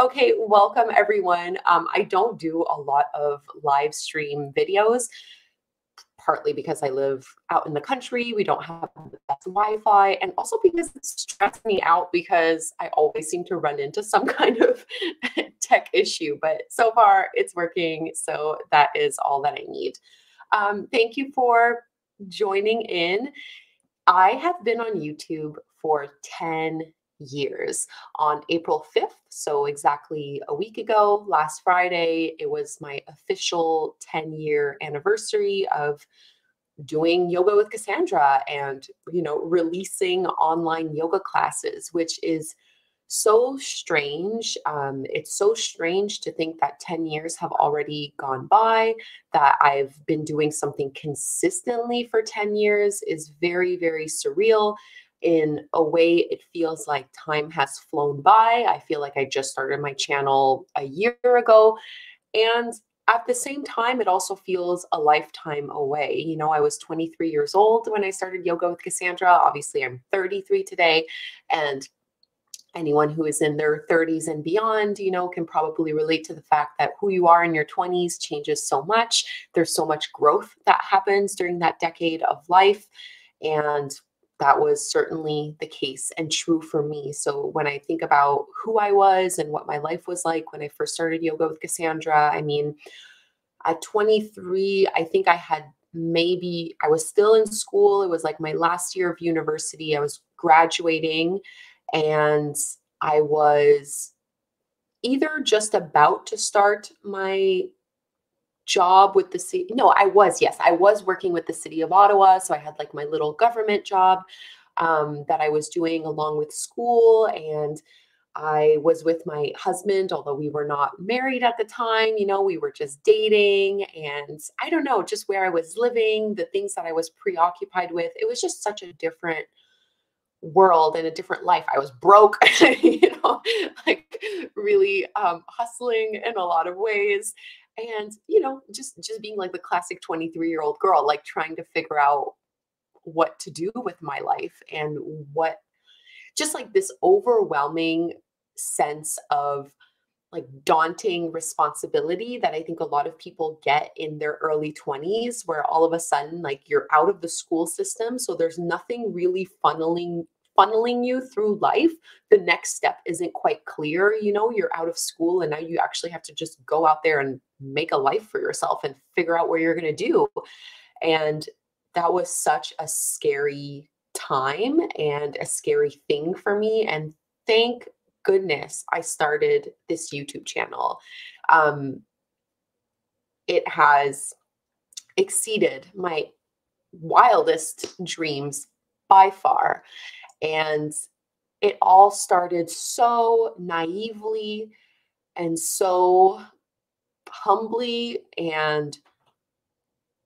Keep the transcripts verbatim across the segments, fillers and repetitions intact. Okay, welcome everyone. Um, I don't do a lot of live stream videos, partly because I live out in the country. We don't have the best Wi-Fi, and also because it stressed me out because I always seem to run into some kind of tech issue, but so far it's working. So that is all that I need. Um, thank you for joining in. I have been on YouTube for ten years. On April fifth, so exactly a week ago, last Friday, it was my official ten year anniversary of doing Yoga with Kassandra and, you know, releasing online yoga classes, which is so strange. Um, it's so strange to think that ten years have already gone by, that I've been doing something consistently for ten years is very, very surreal. In a way, it feels like time has flown by. I feel like I just started my channel a year ago. And at the same time, it also feels a lifetime away. You know, I was twenty-three years old when I started Yoga with Kassandra. Obviously, I'm thirty-three today. And anyone who is in their thirties and beyond, you know, can probably relate to the fact that who you are in your twenties changes so much. There's so much growth that happens during that decade of life. And that was certainly the case and true for me. So when I think about who I was and what my life was like when I first started Yoga with Kassandra, I mean, at twenty-three, I think I had maybe, I was still in school. It was like my last year of university. I was graduating and I was either just about to start my job with the city. No, I was, yes, I was working with the city of Ottawa. So I had like my little government job um, that I was doing along with school. And I was with my husband, although we were not married at the time, you know, we were just dating, and I don't know, just where I was living, the things that I was preoccupied with. It was just such a different world and a different life. I was broke, you know, like really um, hustling in a lot of ways. And, you know, just, just being like the classic twenty-three year old girl, like trying to figure out what to do with my life and what, just like this overwhelming sense of like daunting responsibility that I think a lot of people get in their early twenties, where all of a sudden, like you're out of the school system. So there's nothing really funneling funneling you through life. The next step isn't quite clear. You know, you're out of school and now you actually have to just go out there and make a life for yourself and figure out what you're going to do. And that was such a scary time and a scary thing for me. And thank goodness I started this YouTube channel. Um, it has exceeded my wildest dreams by far. And it all started so naively and so humbly and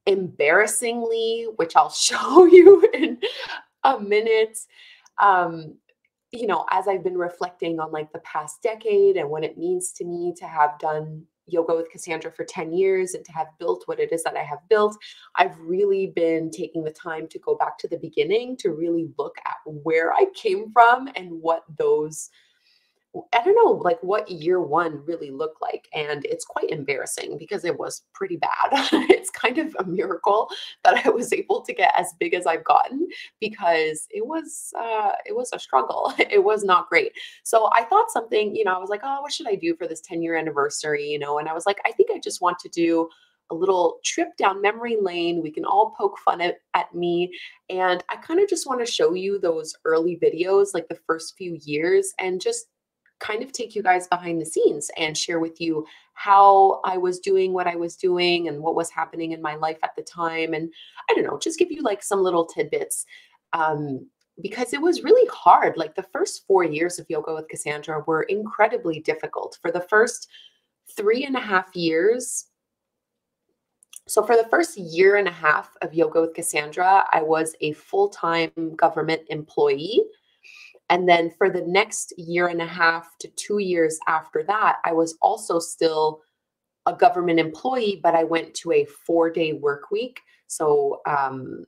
embarrassingly, which I'll show you in a minute. Um, you know, as I've been reflecting on like the past decade and what it means to me to have done Yoga with Kassandra for ten years and to have built what it is that I have built, I've really been taking the time to go back to the beginning to really look at where I came from and what those, I don't know, like what year one really looked like. And it's quite embarrassing because it was pretty bad. It's kind of a miracle that I was able to get as big as I've gotten, because it was, uh, it was a struggle. It was not great. So I thought something, you know, I was like, oh, what should I do for this ten year anniversary? You know? And I was like, I think I just want to do a little trip down memory lane. We can all poke fun at, at me. And I kind of just want to show you those early videos, like the first few years, and just kind of take you guys behind the scenes and share with you how I was doing what I was doing and what was happening in my life at the time. And I don't know, just give you like some little tidbits, um, because it was really hard. Like the first four years of Yoga with Kassandra were incredibly difficult. For the first three and a half years, so for the first year and a half of Yoga with Kassandra, I was a full-time government employee. And then for the next year and a half to two years after that, I was also still a government employee, but I went to a four day work week. So um,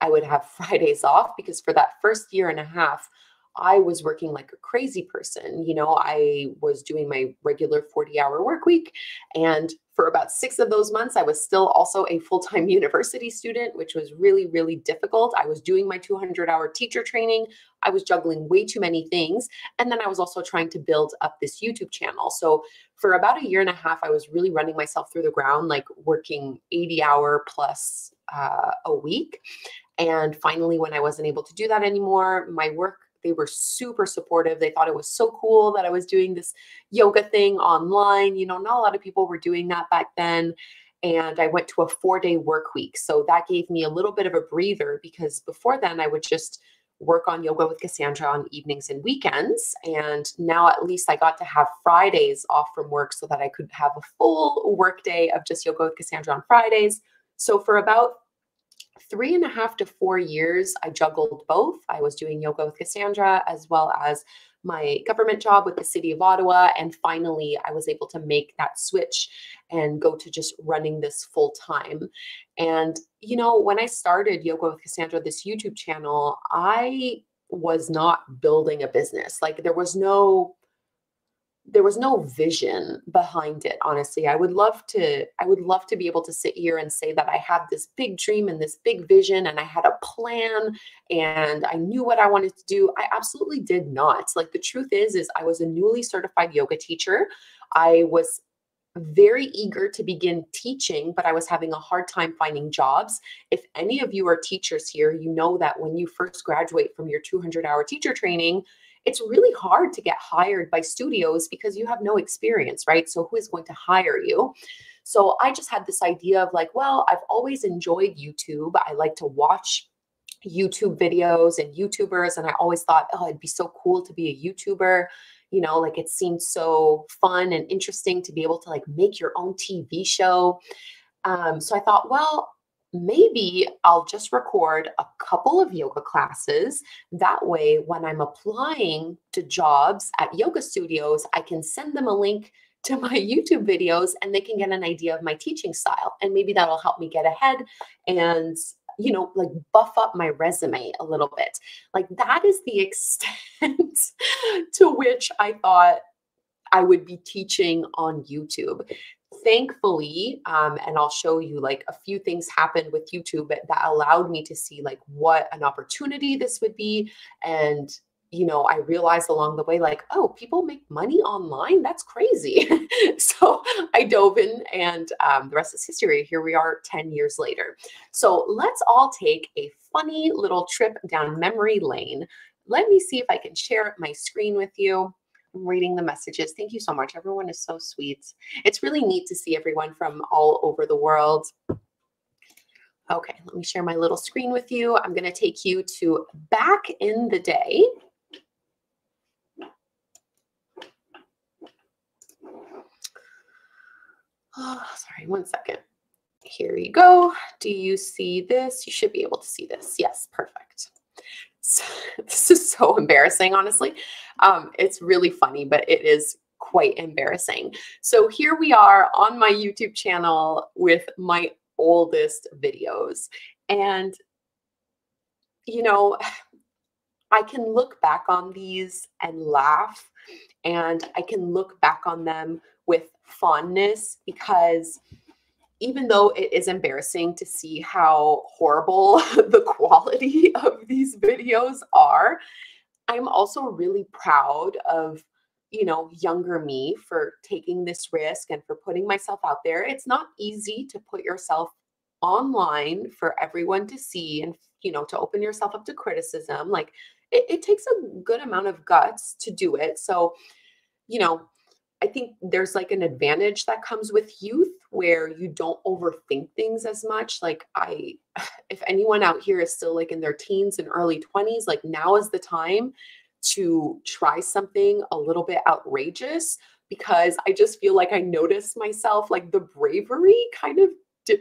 I would have Fridays off, because for that first year and a half, I was working like a crazy person. You know, I was doing my regular forty hour work week. And for about six of those months, I was still also a full-time university student, which was really, really difficult. I was doing my two hundred hour teacher training. I was juggling way too many things. And then I was also trying to build up this YouTube channel. So for about a year and a half, I was really running myself through the ground, like working eighty hour plus uh, a week. And finally, when I wasn't able to do that anymore, my work, they were super supportive. They thought it was so cool that I was doing this yoga thing online. You know, not a lot of people were doing that back then. And I went to a four day work week. So that gave me a little bit of a breather, because before then I would just work on Yoga with Kassandra on evenings and weekends. And now at least I got to have Fridays off from work so that I could have a full work day of just Yoga with Kassandra on Fridays. So for about three and a half to four years, I juggled both. I was doing Yoga with Kassandra as well as my government job with the city of Ottawa. And finally, I was able to make that switch and go to just running this full time. And, you know, when I started Yoga with Kassandra, this YouTube channel, I was not building a business. Like there was no There was no vision behind it. Honestly, I would love to, I would love to be able to sit here and say that I had this big dream and this big vision and I had a plan and I knew what I wanted to do. I absolutely did not. Like the truth is, is I was a newly certified yoga teacher. I was very eager to begin teaching, but I was having a hard time finding jobs. If any of you are teachers here, you know that when you first graduate from your two hundred hour teacher training, it's really hard to get hired by studios because you have no experience, right? So who is going to hire you? So I just had this idea of like, well, I've always enjoyed YouTube. I like to watch YouTube videos and YouTubers. And I always thought, oh, it'd be so cool to be a YouTuber. You know, like it seemed so fun and interesting to be able to like make your own T V show. Um, so I thought, well, maybe I'll just record a couple of yoga classes. That way, when I'm applying to jobs at yoga studios, I can send them a link to my YouTube videos and they can get an idea of my teaching style. And maybe that'll help me get ahead and, you know, like buff up my resume a little bit. Like that is the extent to which I thought I would be teaching on YouTube. Thankfully, um, and I'll show you like a few things happened with YouTube that allowed me to see like what an opportunity this would be. And, you know, I realized along the way, like, oh, people make money online. That's crazy. So I dove in and um, the rest is history. Here we are ten years later. So let's all take a funny little trip down memory lane. Let me see if I can share my screen with you. I'm reading the messages. Thank you so much. Everyone is so sweet. It's really neat to see everyone from all over the world. Okay, let me share my little screen with you. I'm going to take you to back in the day. Oh, sorry, one second. Here you go. Do you see this? You should be able to see this. Yes, perfect. So, this is so embarrassing, honestly. Um, it's really funny, but it is quite embarrassing. So here we are on my YouTube channel with my oldest videos. And, you know, I can look back on these and laugh, and I can look back on them with fondness because even though it is embarrassing to see how horrible the quality of these videos are, I'm also really proud of, you know, younger me for taking this risk and for putting myself out there. It's not easy to put yourself online for everyone to see and, you know, to open yourself up to criticism. Like it, it takes a good amount of guts to do it. So, you know, I think there's like an advantage that comes with youth where you don't overthink things as much. Like I, if anyone out here is still like in their teens and early twenties, like now is the time to try something a little bit outrageous because I just feel like I noticed myself, like the bravery kind of,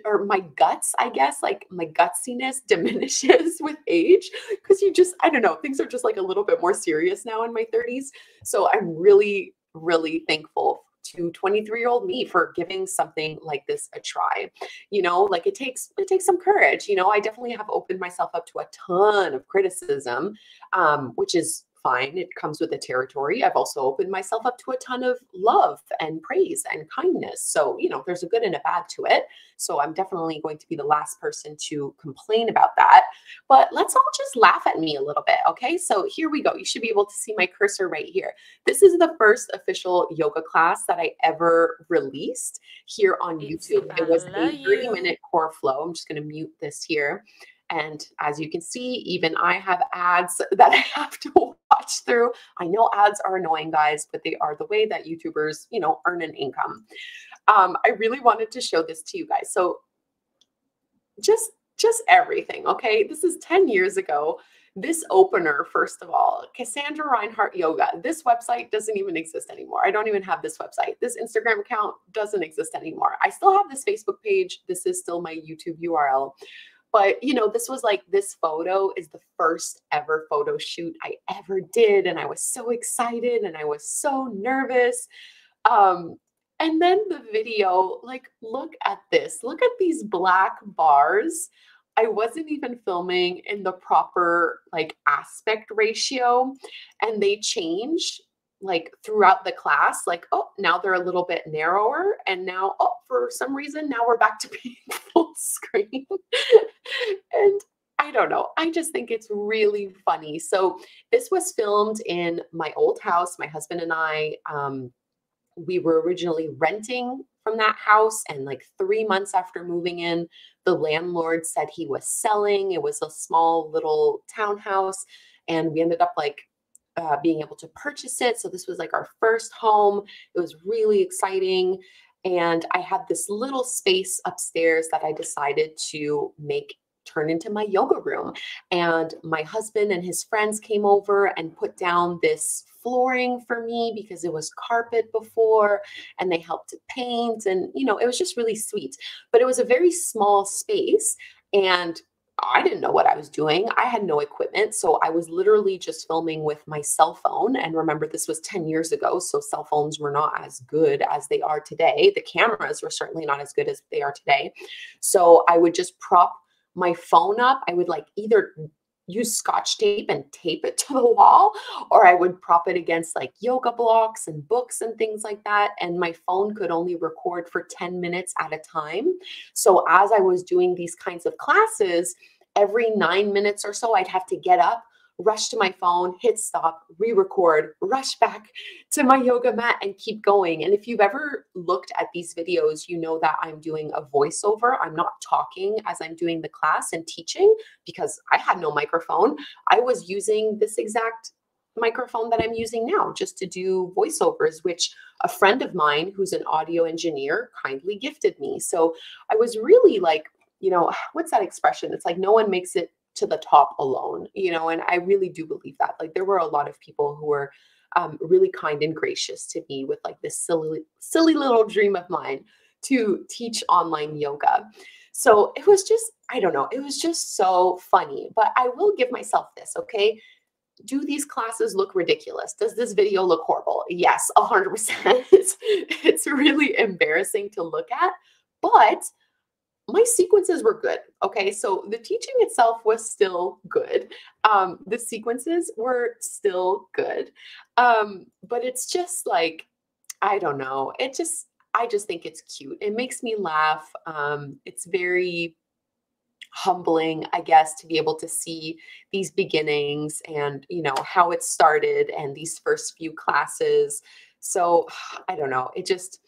or my guts, I guess, like my gutsiness diminishes with age because you just, I don't know, things are just like a little bit more serious now in my thirties. So I'm really, really thankful to twenty-three year old me for giving something like this a try. You know, like it takes, it takes some courage. You know, I definitely have opened myself up to a ton of criticism, um, which is fine. It comes with the territory. I've also opened myself up to a ton of love and praise and kindness. So, you know, there's a good and a bad to it. So I'm definitely going to be the last person to complain about that. But let's all just laugh at me a little bit. Okay. So here we go. You should be able to see my cursor right here. This is the first official yoga class that I ever released here on YouTube. It was a thirty minute core flow. I'm just going to mute this here. And as you can see, even I have ads that I have to watch through. I know ads are annoying, guys, but they are the way that YouTubers, you know, earn an income. Um, I really wanted to show this to you guys. So just, just everything. Okay. This is ten years ago. This opener, first of all, Kassandra Reinhardt Yoga. This website doesn't even exist anymore. I don't even have this website. This Instagram account doesn't exist anymore. I still have this Facebook page. This is still my YouTube U R L. But, you know, this was like, this photo is the first ever photo shoot I ever did. And I was so excited and I was so nervous. Um, and then the video, like, look at this. Look at these black bars. I wasn't even filming in the proper, like, aspect ratio. And they change, like, throughout the class. Like, oh, now they're a little bit narrower. And now, oh, for some reason, now we're back to being full screen. And I don't know. I just think it's really funny. So this was filmed in my old house. My husband and I, um, we were originally renting from that house. And like three months after moving in, the landlord said he was selling. It was a small little townhouse. And we ended up like uh, being able to purchase it. So this was like our first home. It was really exciting. And I had this little space upstairs that I decided to make turn into my yoga room. And my husband and his friends came over and put down this flooring for me because it was carpet before, and they helped to paint. And, you know, it was just really sweet, but it was a very small space. And I didn't know what I was doing. I had no equipment. So I was literally just filming with my cell phone. And remember, this was ten years ago. So cell phones were not as good as they are today. The cameras were certainly not as good as they are today. So I would just prop my phone up. I would like either use scotch tape and tape it to the wall, or I would prop it against like yoga blocks and books and things like that. And my phone could only record for ten minutes at a time. So as I was doing these kinds of classes, every nine minutes or so, I'd have to get up, rush to my phone, hit stop, re-record, rush back to my yoga mat and keep going. And if you've ever looked at these videos, you know that I'm doing a voiceover. I'm not talking as I'm doing the class and teaching because I had no microphone. I was using this exact microphone that I'm using now just to do voiceovers, which a friend of mine who's an audio engineer kindly gifted me. So I was really like, you know, what's that expression? It's like no one makes it to the top alone, you know, and I really do believe that. Like, there were a lot of people who were um, really kind and gracious to me with like this silly, silly little dream of mine to teach online yoga. So it was just, I don't know, it was just so funny, but I will give myself this, okay? Do these classes look ridiculous? Does this video look horrible? Yes, one hundred percent. It's, it's really embarrassing to look at, but my sequences were good. Okay. So the teaching itself was still good. Um, the sequences were still good. Um, but it's just like, I don't know. It just, I just think it's cute. It makes me laugh. Um, it's very humbling, I guess, to be able to see these beginnings and, you know, how it started and these first few classes. So I don't know. It just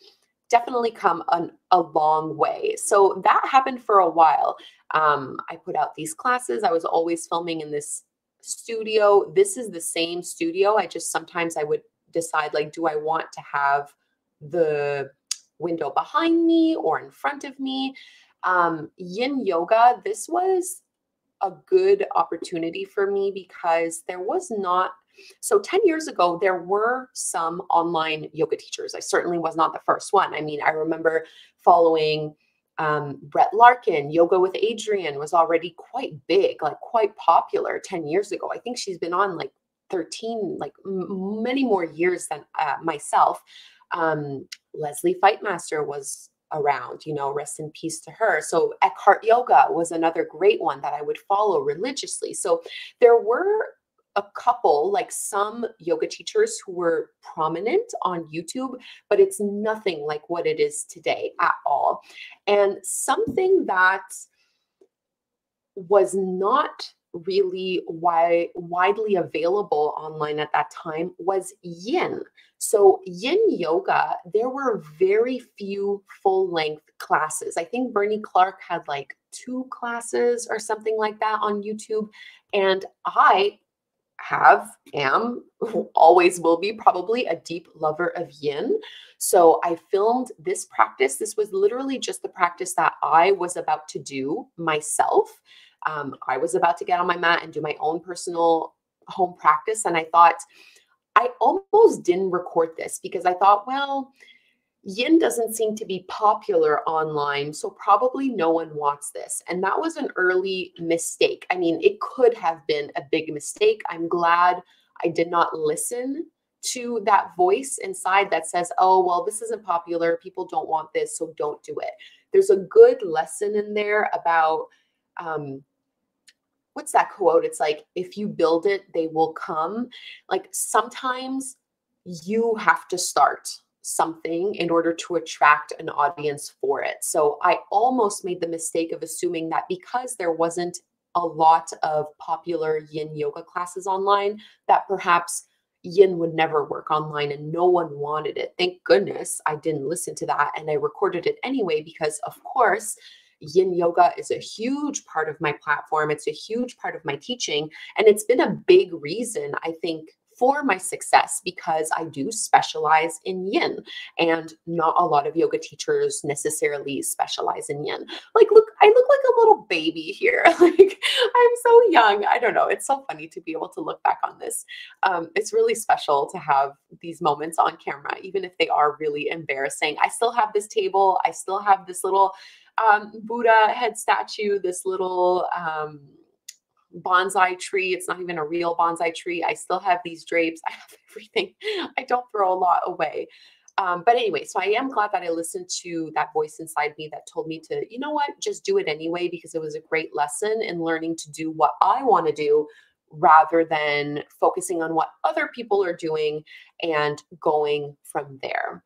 definitely come an, a long way. So that happened for a while. Um, I put out these classes. I was always filming in this studio. This is the same studio. I just, sometimes I would decide like, do I want to have the window behind me or in front of me? Um, Yin Yoga, this was a good opportunity for me because there was not, so ten years ago, there were some online yoga teachers. I certainly was not the first one. I mean, I remember following um, Brett Larkin. Yoga with Adriene was already quite big, like quite popular ten years ago. I think she's been on like thirteen, like m many more years than uh, myself. Um, Leslie Fightmaster was around, you know, rest in peace to her. So Eckhart Yoga was another great one that I would follow religiously. So there were a couple, like some yoga teachers who were prominent on YouTube, but it's nothing like what it is today at all. And something that was not really wi- widely available online at that time was yin. So yin yoga, there were very few full-length classes. I think Bernie Clark had like two classes or something like that on YouTube. And I have, am, always will be probably a deep lover of yin. So I filmed this practice. This was literally just the practice that I was about to do myself. Um, I was about to get on my mat and do my own personal home practice. And I thought, I almost didn't record this because I thought, well, yin doesn't seem to be popular online, so probably no one wants this. And that was an early mistake. I mean, it could have been a big mistake. I'm glad I did not listen to that voice inside that says, oh, well, this isn't popular. People don't want this, so don't do it. There's a good lesson in there about, um, what's that quote? It's like, if you build it, they will come. Like sometimes you have to start something in order to attract an audience for it. So I almost made the mistake of assuming that because there wasn't a lot of popular yin yoga classes online, that perhaps yin would never work online and no one wanted it. Thank goodness I didn't listen to that. And I recorded it anyway, because of course, yin yoga is a huge part of my platform. It's a huge part of my teaching. And it's been a big reason, I think, for my success, because I do specialize in yin, and not a lot of yoga teachers necessarily specialize in yin. Like, look, I look like a little baby here. Like, I'm so young. I don't know. It's so funny to be able to look back on this. Um, it's really special to have these moments on camera, even if they are really embarrassing. I still have this table. I still have this little um, Buddha head statue, this little, um, bonsai tree. It's not even a real bonsai tree. I still have these drapes. I have everything. I don't throw a lot away. Um, but anyway, so I am glad that I listened to that voice inside me that told me to, you know what, just do it anyway, because it was a great lesson in learning to do what I want to do rather than focusing on what other people are doing and going from there.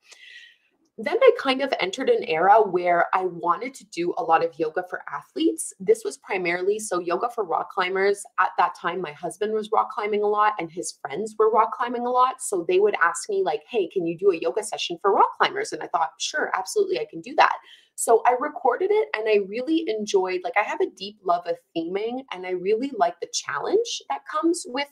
Then I kind of entered an era where I wanted to do a lot of yoga for athletes. This was primarily so yoga for rock climbers. At that time, my husband was rock climbing a lot and his friends were rock climbing a lot. So they would ask me like, hey, can you do a yoga session for rock climbers? And I thought, sure, absolutely, I can do that. So I recorded it and I really enjoyed, like I have a deep love of theming and I really like the challenge that comes with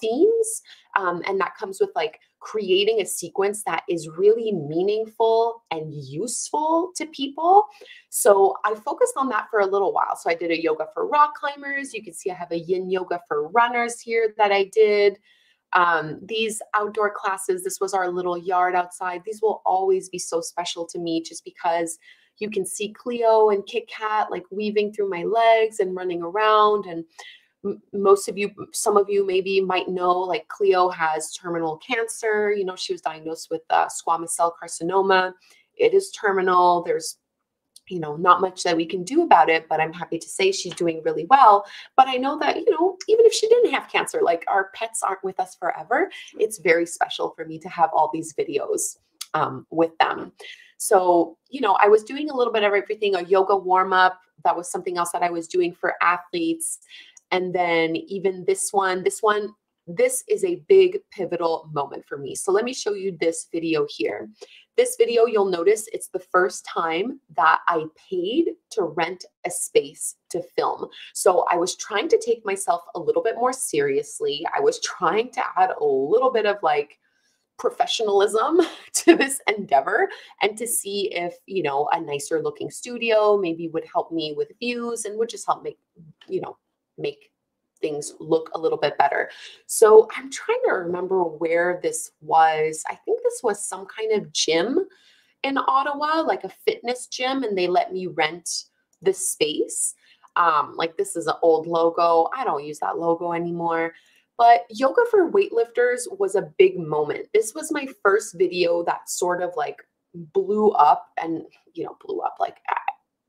themes. Um, and that comes with like creating a sequence that is really meaningful and useful to people. So I focused on that for a little while. So I did a yoga for rock climbers. You can see I have a yin yoga for runners here that I did. Um, these outdoor classes, this was our little yard outside. These will always be so special to me just because you can see Cleo and Kit Kat like weaving through my legs and running around. And most of you, some of you maybe might know, like Cleo has terminal cancer. You know, she was diagnosed with uh, squamous cell carcinoma. It is terminal. There's, you know, not much that we can do about it, but I'm happy to say she's doing really well. But I know that, you know, even if she didn't have cancer, like our pets aren't with us forever. It's very special for me to have all these videos um, with them. So, you know, I was doing a little bit of everything, a yoga warm up. That was something else that I was doing for athletes. And then even this one, this one, this is a big pivotal moment for me. So let me show you this video here. This video, you'll notice it's the first time that I paid to rent a space to film. So I was trying to take myself a little bit more seriously. I was trying to add a little bit of like professionalism to this endeavor and to see if, you know, a nicer looking studio maybe would help me with views and would just help make, you know, make things look a little bit better. So I'm trying to remember where this was. I think this was some kind of gym in Ottawa, like a fitness gym, and they let me rent the space. Um, like this is an old logo. I don't use that logo anymore. But yoga for weightlifters was a big moment. This was my first video that sort of like blew up and, you know, blew up. Like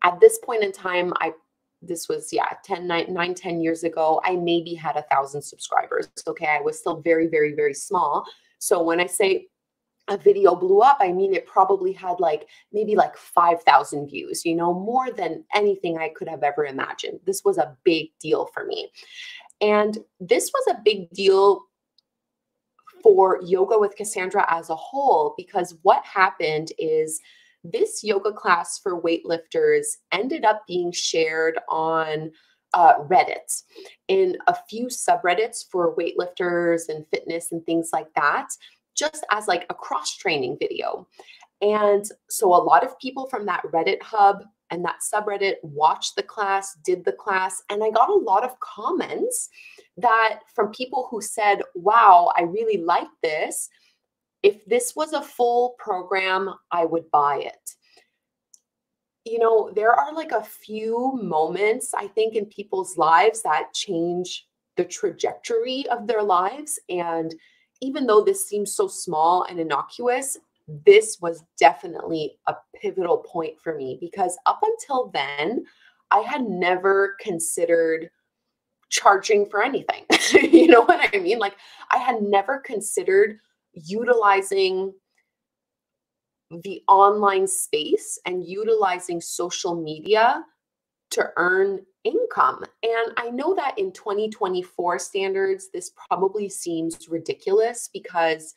at this point in time, I this was, yeah, ten, nine, nine, ten years ago, I maybe had a thousand subscribers. Okay. I was still very, very, very small. So when I say a video blew up, I mean, it probably had like maybe like five thousand views, you know, more than anything I could have ever imagined. This was a big deal for me. And this was a big deal for Yoga with Kassandra as a whole, because what happened is this yoga class for weightlifters ended up being shared on uh, Reddit, in a few subreddits for weightlifters and fitness and things like that, just as like a cross-training video. And so a lot of people from that Reddit hub and that subreddit watched the class, did the class, and I got a lot of comments that from people who said, wow, I really like this. If this was a full program, I would buy it. You know, there are like a few moments, I think, in people's lives that change the trajectory of their lives. And even though this seems so small and innocuous, this was definitely a pivotal point for me, because up until then, I had never considered charging for anything. You know what I mean? Like, I had never considered utilizing the online space and utilizing social media to earn income. And I know that in twenty twenty-four standards, this probably seems ridiculous, because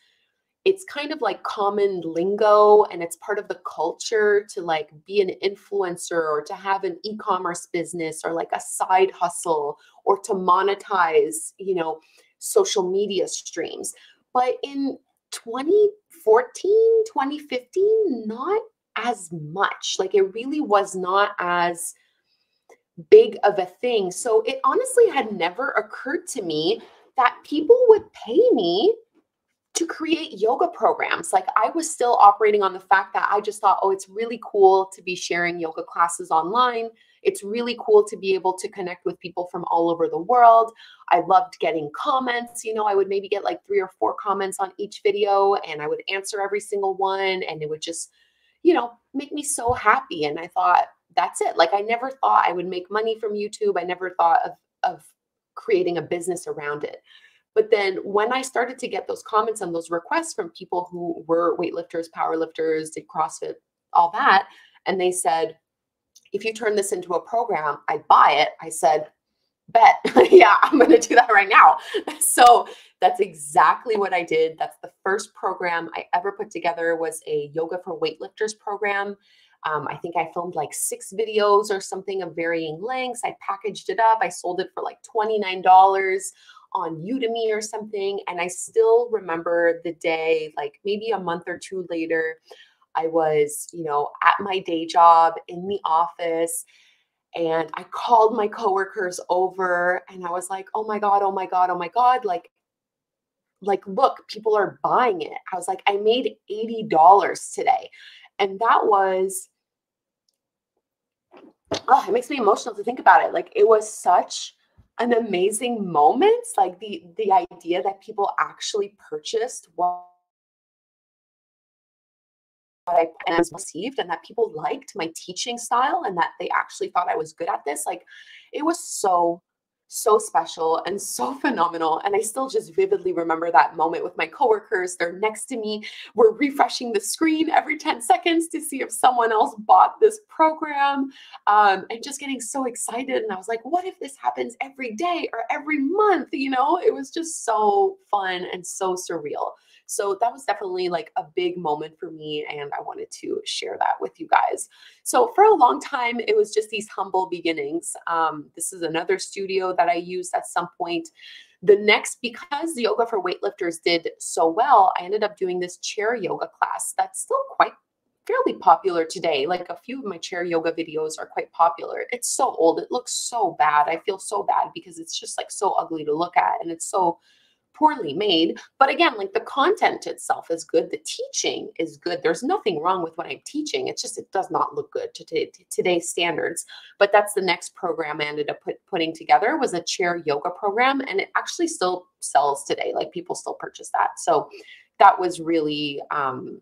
it's kind of like common lingo and it's part of the culture to like be an influencer or to have an e-commerce business or like a side hustle or to monetize, you know, social media streams. But in twenty fourteen, twenty fifteen, not as much. Like, it really was not as big of a thing. So it honestly had never occurred to me that people would pay me to create yoga programs. Like, I was still operating on the fact that I just thought, oh, it's really cool to be sharing yoga classes online. It's really cool to be able to connect with people from all over the world. I loved getting comments. You know, I would maybe get like three or four comments on each video, and I would answer every single one, and it would just, you know, make me so happy. And I thought, that's it. Like, I never thought I would make money from YouTube. I never thought of, of creating a business around it. But then when I started to get those comments and those requests from people who were weightlifters, powerlifters, did CrossFit, all that, and they said, if you turn this into a program, I'd buy it. I said, bet. Yeah, I'm going to do that right now. So that's exactly what I did. That's the first program I ever put together, was a yoga for weightlifters program. Um, I think I filmed like six videos or something of varying lengths. I packaged it up. I sold it for like twenty-nine dollars on Udemy or something. And I still remember the day, like maybe a month or two later, I was, you know, at my day job in the office, and I called my coworkers over, and I was like, oh my God, oh my God, oh my God. Like, like, look, people are buying it. I was like, I made eighty dollars today. And that was, oh, it makes me emotional to think about it. Like, it was such an amazing moment. Like, the, the idea that people actually purchased what I was received, and that people liked my teaching style, and that they actually thought I was good at this. Like, it was so, so special and so phenomenal. And I still just vividly remember that moment with my coworkers. They're next to me. We're refreshing the screen every ten seconds to see if someone else bought this program, um, and just getting so excited. And I was like, what if this happens every day or every month? You know, it was just so fun and so surreal. So that was definitely like a big moment for me, and I wanted to share that with you guys. So for a long time, it was just these humble beginnings. Um, this is another studio that I used at some point. The next, because the yoga for weightlifters did so well, I ended up doing this chair yoga class that's still quite fairly popular today. Like, a few of my chair yoga videos are quite popular. It's so old. It looks so bad. I feel so bad because it's just like so ugly to look at, and it's so poorly made. But again, like, the content itself is good. The teaching is good. There's nothing wrong with what I'm teaching. It's just, it does not look good to, to today's standards. But that's the next program I ended up put, putting together, was a chair yoga program. And it actually still sells today. Like, people still purchase that. So that was really, um,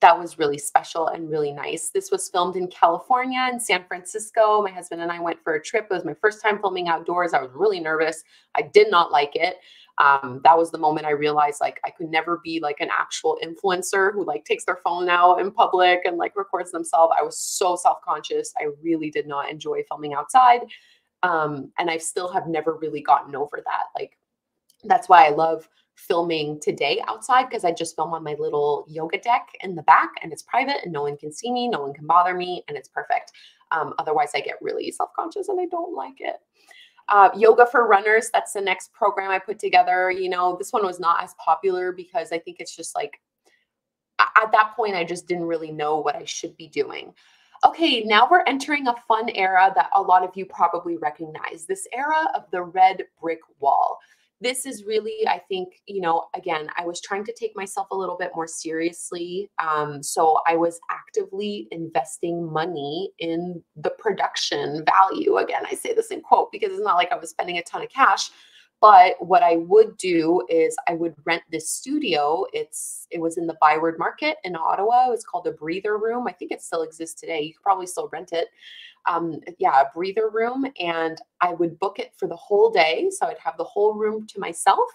that was really special and really nice. This was filmed in California, in San Francisco. My husband and I went for a trip. It was my first time filming outdoors. I was really nervous. I did not like it. Um, that was the moment I realized, like, I could never be like an actual influencer who like takes their phone out in public and like records themselves. I was so self-conscious. I really did not enjoy filming outside. Um, and I still have never really gotten over that. Like, that's why I love filming today outside, because I just film on my little yoga deck in the back, and it's private and no one can see me, no one can bother me, and it's perfect. Um, otherwise, I get really self-conscious and I don't like it. Uh, yoga for runners, that's the next program I put together. You know, this one was not as popular because I think it's just like, at that point, I just didn't really know what I should be doing. Okay, now we're entering a fun era that a lot of you probably recognize, this era of the red brick wall. This is really, I think, you know, again, I was trying to take myself a little bit more seriously. Um, so I was actively investing money in the production value. Again, I say this in quote because it's not like I was spending a ton of cash. But what I would do is I would rent this studio. It's It was in the Byward Market in Ottawa. It was called a Breather Room. I think it still exists today. You could probably still rent it. Um, yeah, a Breather Room. And I would book it for the whole day. So I'd have the whole room to myself.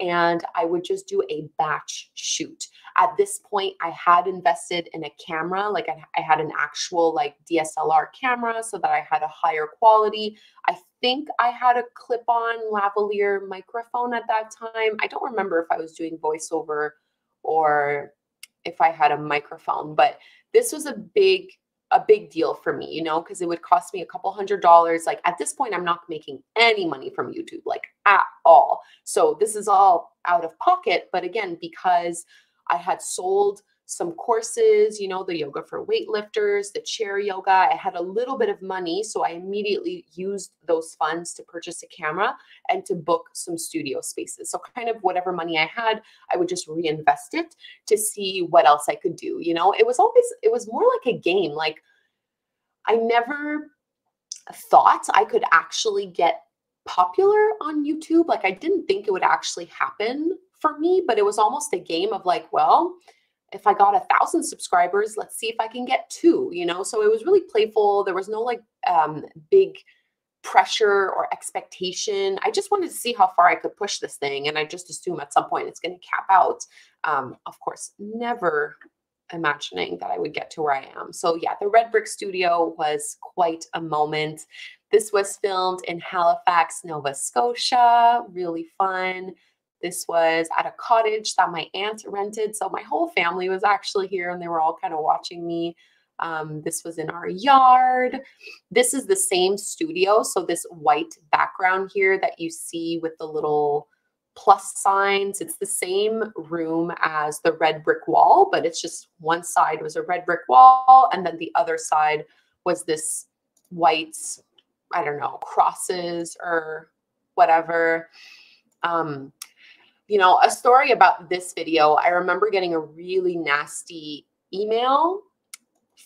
And I would just do a batch shoot. At this point, I had invested in a camera. Like I, I had an actual like D S L R camera so that I had a higher quality. I think I had a clip-on lavalier microphone at that time. I don't remember if I was doing voiceover or if I had a microphone, but this was a big, a big deal for me, you know, because it would cost me a couple hundred dollars. Like at this point, I'm not making any money from YouTube, like at all. So this is all out of pocket. But again, because I had sold some courses, you know, the yoga for weightlifters, the chair yoga, I had a little bit of money. So I immediately used those funds to purchase a camera and to book some studio spaces. So kind of whatever money I had, I would just reinvest it to see what else I could do. You know, it was always, it was more like a game. Like I never thought I could actually get popular on YouTube. Like I didn't think it would actually happen for me, but it was almost a game of like, well, if I got a thousand subscribers, let's see if I can get two, you know? So it was really playful. There was no like um, big pressure or expectation. I just wanted to see how far I could push this thing. And I just assume at some point it's going to cap out. Um, of course, never imagining that I would get to where I am. So yeah, the Red Brick Studio was quite a moment. This was filmed in Halifax, Nova Scotia. Really fun. This was at a cottage that my aunt rented. So my whole family was actually here and they were all kind of watching me. Um, this was in our yard. This is the same studio. So this white background here that you see with the little plus signs, it's the same room as the red brick wall, but it's just one side was a red brick wall. And then the other side was this white, I don't know, crosses or whatever. Um, You know, a story about this video, I remember getting a really nasty email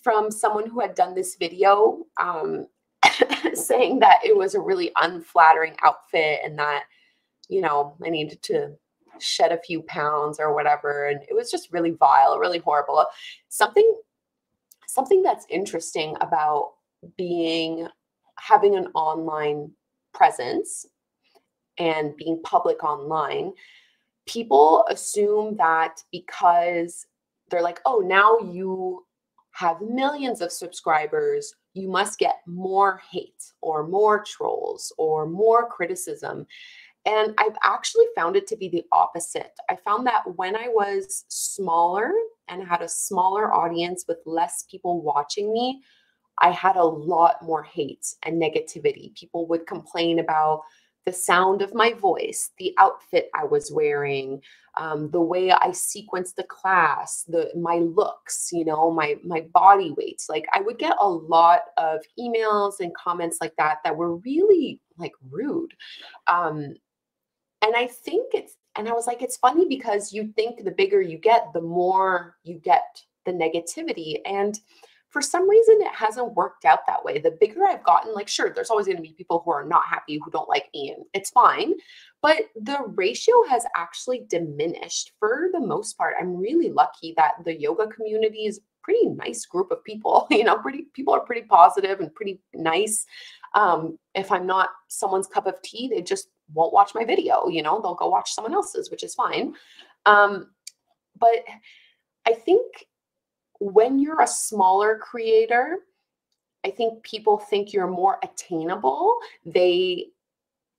from someone who had done this video um, saying that it was a really unflattering outfit and that, you know, I needed to shed a few pounds or whatever. And it was just really vile, really horrible. Something, something that's interesting about being, having an online presence and being public online, people assume that because they're like, oh, now you have millions of subscribers, you must get more hate or more trolls or more criticism. And I've actually found it to be the opposite. I found that when I was smaller and had a smaller audience with less people watching me, I had a lot more hate and negativity. People would complain about the sound of my voice, the outfit I was wearing, um, the way I sequenced the class, the my looks, you know, my my body weights. Like I would get a lot of emails and comments like that that were really like rude. Um, and I think it's, and I was like, it's funny because you think the bigger you get, the more you get the negativity. And for some reason, it hasn't worked out that way. The bigger I've gotten, like, sure, there's always going to be people who are not happy, who don't like me, and it's fine. But the ratio has actually diminished for the most part. I'm really lucky that the yoga community is a pretty nice group of people. You know, pretty people are pretty positive and pretty nice. Um, if I'm not someone's cup of tea, they just won't watch my video. You know, they'll go watch someone else's, which is fine. Um, but I think when you're a smaller creator, I think people think you're more attainable. They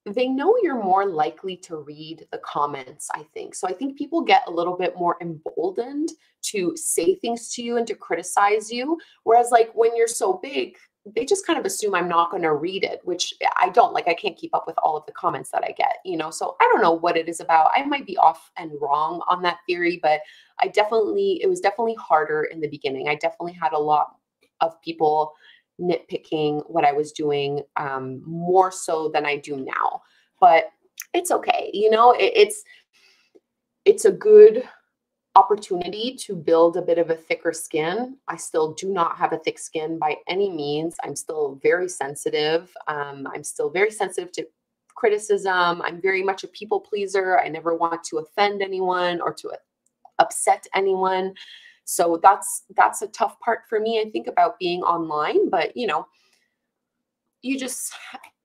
they know you're more likely to read the comments, I think. So I think people get a little bit more emboldened to say things to you and to criticize you. Whereas like when you're so big, they just kind of assume I'm not going to read it, which I don't. Like, I can't keep up with all of the comments that I get, you know, so I don't know what it is about. I might be off and wrong on that theory, but I definitely, it was definitely harder in the beginning. I definitely had a lot of people nitpicking what I was doing, um, more so than I do now, but it's okay. You know, it, it's, it's a good opportunity to build a bit of a thicker skin. I still do not have a thick skin by any means. I'm still very sensitive. Um, I'm still very sensitive to criticism. I'm very much a people pleaser. I never want to offend anyone or to upset anyone. So that's, that's a tough part for me, I think, about being online, but you know, you just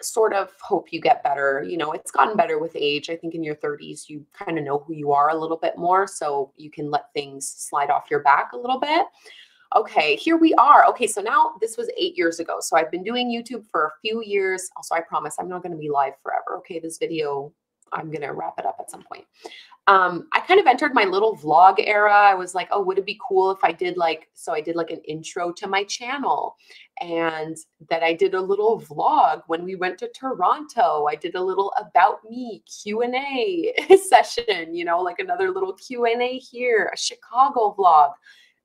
sort of hope you get better. You know, it's gotten better with age. I think in your thirties, you kind of know who you are a little bit more, so you can let things slide off your back a little bit. Okay, here we are. Okay, so now this was eight years ago. So I've been doing YouTube for a few years. Also, I promise I'm not going to be live forever. Okay, this video, I'm going to wrap it up at some point. Um, I kind of entered my little vlog era. I was like, oh, would it be cool if I did like, so I did like an intro to my channel, and that I did a little vlog when we went to Toronto. I did a little about me Q and A session, you know, like another little Q and A here, a Chicago vlog.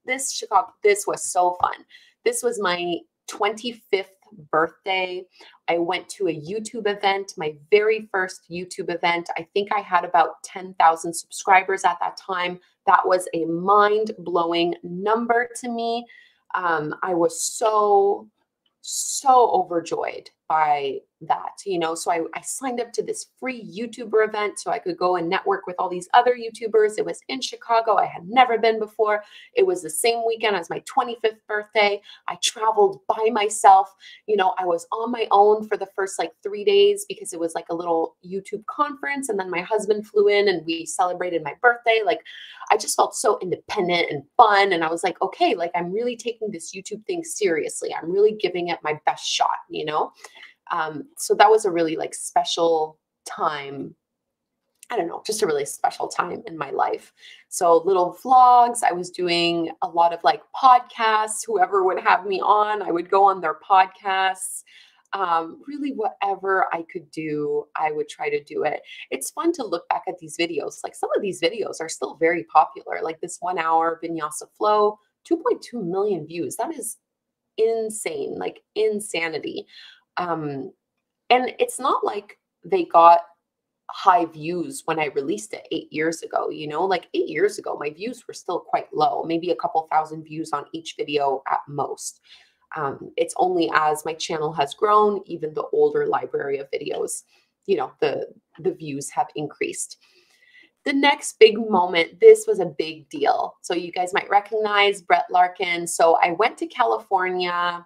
This Chicago, this was so fun. This was my twenty-fifth birthday. I went to a YouTube event, my very first YouTube event. I think I had about ten thousand subscribers at that time. That was a mind-blowing number to me. Um, I was so, so overjoyed by that, you know, so I, I signed up to this free YouTuber event so I could go and network with all these other YouTubers. It was in Chicago. I had never been before. It was the same weekend as my twenty-fifth birthday. I traveled by myself. You know, I was on my own for the first like three days because it was like a little YouTube conference. And then my husband flew in and we celebrated my birthday. Like, I just felt so independent and fun. And I was like, okay, like I'm really taking this YouTube thing seriously. I'm really giving it my best shot, you know? Um, so that was a really like special time. I don't know, just a really special time in my life. So little vlogs, I was doing a lot of like podcasts, whoever would have me on, I would go on their podcasts. Um, really whatever I could do, I would try to do it. It's fun to look back at these videos. Like, some of these videos are still very popular. Like this one hour Vinyasa flow, two point two million views. That is insane, like insanity. Um, and it's not like they got high views when I released it eight years ago, you know, like eight years ago, my views were still quite low, maybe a couple thousand views on each video at most. Um, it's only as my channel has grown, even the older library of videos, you know, the, the views have increased. The next big moment, this was a big deal. So you guys might recognize Brett Larkin. So I went to California.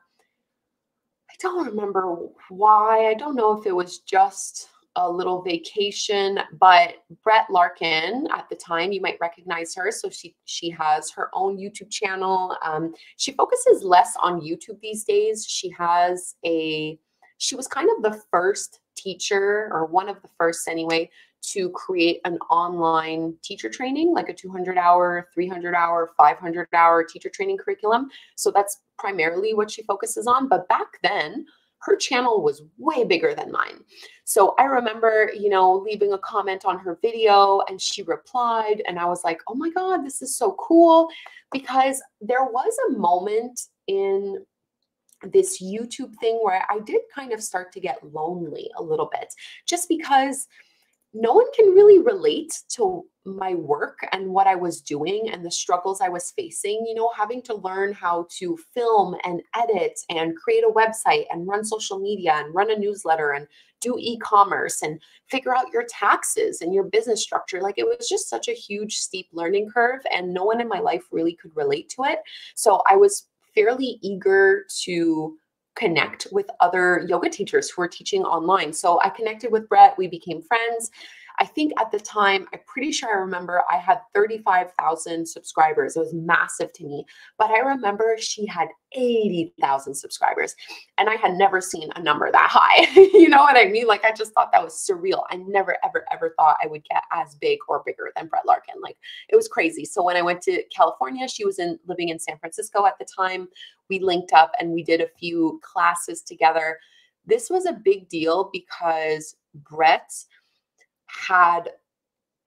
I don't remember why. I don't know if it was just a little vacation, but Brett Larkin at the time, you might recognize her. So she, she has her own YouTube channel. Um, she focuses less on YouTube these days. She has a, she was kind of the first teacher, or one of the first anyway, to create an online teacher training, like a two hundred hour, three hundred hour, five hundred hour teacher training curriculum. So that's primarily what she focuses on. But back then, her channel was way bigger than mine. So I remember, you know, leaving a comment on her video and she replied. And I was like, oh my God, this is so cool. Because there was a moment in this YouTube thing where I did kind of start to get lonely a little bit, just because no one can really relate to my work and what I was doing and the struggles I was facing, you know, having to learn how to film and edit and create a website and run social media and run a newsletter and do e-commerce and figure out your taxes and your business structure. Like, it was just such a huge steep learning curve, and no one in my life really could relate to it. So I was fairly eager to connect with other yoga teachers who were teaching online. So I connected with Brett. We became friends. I think at the time, I'm pretty sure I remember I had thirty-five thousand subscribers. It was massive to me. But I remember she had eighty thousand subscribers. And I had never seen a number that high. You know what I mean? Like, I just thought that was surreal. I never, ever, ever thought I would get as big or bigger than Brett Larkin. Like, it was crazy. So when I went to California, she was in living in San Francisco at the time. We linked up and we did a few classes together. This was a big deal because Brett had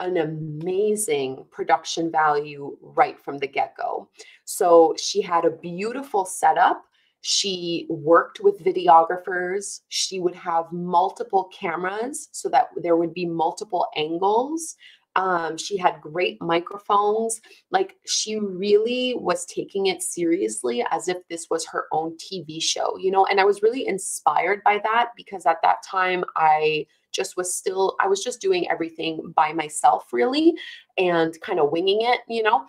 an amazing production value right from the get-go. So she had a beautiful setup. She worked with videographers. She would have multiple cameras so that there would be multiple angles. Um, she had great microphones. Like, she really was taking it seriously as if this was her own T V show, you know, and I was really inspired by that because at that time I just was still, I was just doing everything by myself really and kind of winging it, you know,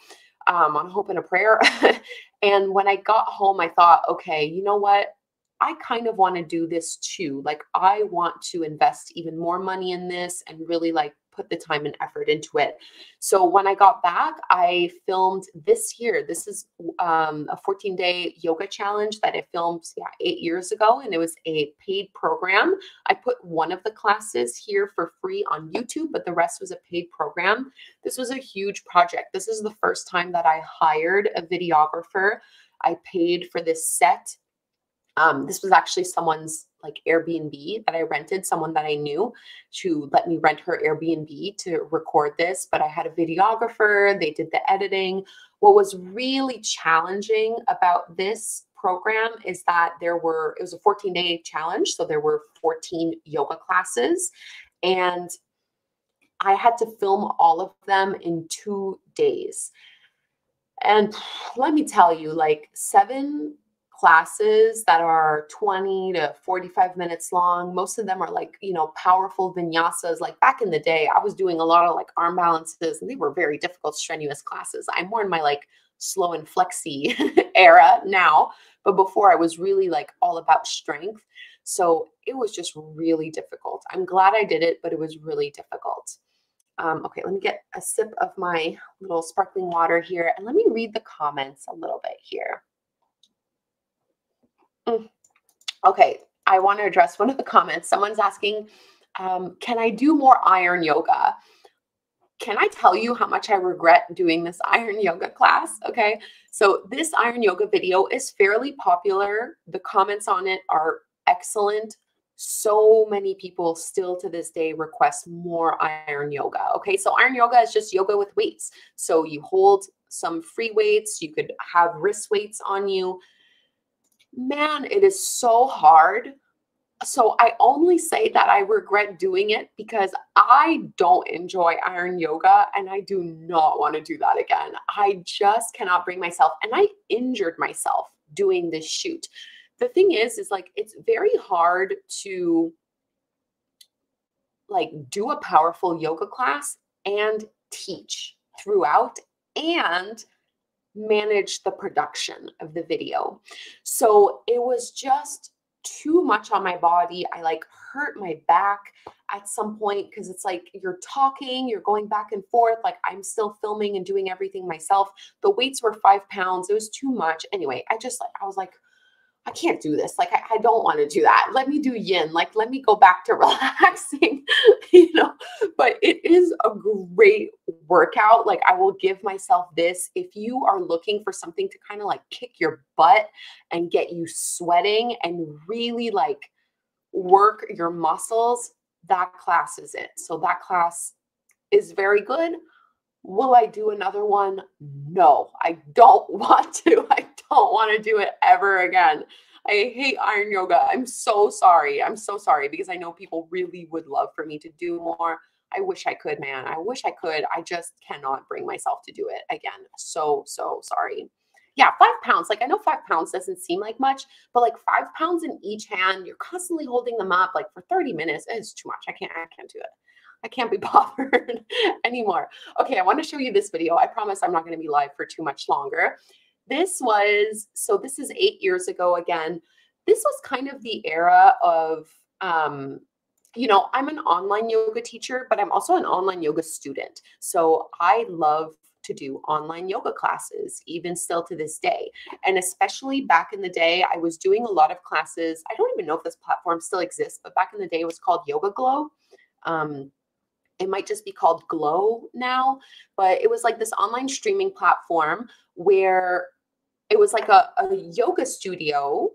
um, on hope and a prayer. And when I got home, I thought, okay, you know what? I kind of want to do this too. Like, I want to invest even more money in this and really like put the time and effort into it. So when I got back, I filmed this year. This is um, a fourteen day yoga challenge that I filmed yeah, eight years ago, and it was a paid program. I put one of the classes here for free on YouTube, but the rest was a paid program. This was a huge project. This is the first time that I hired a videographer. I paid for this set. Um, this was actually someone's like Airbnb that I rented, someone that I knew to let me rent her Airbnb to record this, but I had a videographer, they did the editing. What was really challenging about this program is that there were, it was a fourteen day challenge. So there were fourteen yoga classes, and I had to film all of them in two days. And let me tell you, like seven classes that are twenty to forty-five minutes long. Most of them are like, you know, powerful vinyasas. Like back in the day, I was doing a lot of like arm balances, and they were very difficult, strenuous classes. I'm more in my like slow and flexy era now, but before I was really like all about strength. So it was just really difficult. I'm glad I did it, but it was really difficult. Um, okay, let me get a sip of my little sparkling water here, and let me read the comments a little bit here. Okay, I want to address one of the comments. Someone's asking, um, can I do more iron yoga? Can I tell you how much I regret doing this iron yoga class? Okay, so this iron yoga video is fairly popular. The comments on it are excellent. So many people still to this day request more iron yoga. Okay, so iron yoga is just yoga with weights. So you hold some free weights. You could have wrist weights on you. Man, it is so hard. So I only say that I regret doing it because I don't enjoy iron yoga, and I do not want to do that again. I just cannot bring myself, and I injured myself doing this shoot. The thing is, is like, it's very hard to like do a powerful yoga class and teach throughout and manage the production of the video. So it was just too much on my body. I like hurt my back at some point because it's like you're talking, you're going back and forth. Like I'm still filming and doing everything myself. The weights were five pounds. It was too much. Anyway, I just like, I was like, I can't do this. Like, I, I don't want to do that. Let me do yin. Like, let me go back to relaxing, you know, but it is a great workout. Like I will give myself this. If you are looking for something to kind of like kick your butt and get you sweating and really like work your muscles, that class is it. So that class is very good. Will I do another one? No, I don't want to. I don't want to do it ever again. I hate iron yoga. I'm so sorry. I'm so sorry because I know people really would love for me to do more. I wish I could, man. I wish I could. I just cannot bring myself to do it again. So, so sorry. Yeah, five pounds. Like, I know five pounds doesn't seem like much, but like five pounds in each hand, you're constantly holding them up like for thirty minutes. It's too much. I can't, I can't do it. I can't be bothered anymore. Okay. I want to show you this video. I promise I'm not going to be live for too much longer. This was, so this is eight years ago. Again, this was kind of the era of, um, you know, I'm an online yoga teacher, but I'm also an online yoga student. So I love to do online yoga classes, even still to this day. And especially back in the day, I was doing a lot of classes. I don't even know if this platform still exists, but back in the day it was called YogaGlo. Um, it might just be called Glow now, but it was like this online streaming platform where it was like a, a yoga studio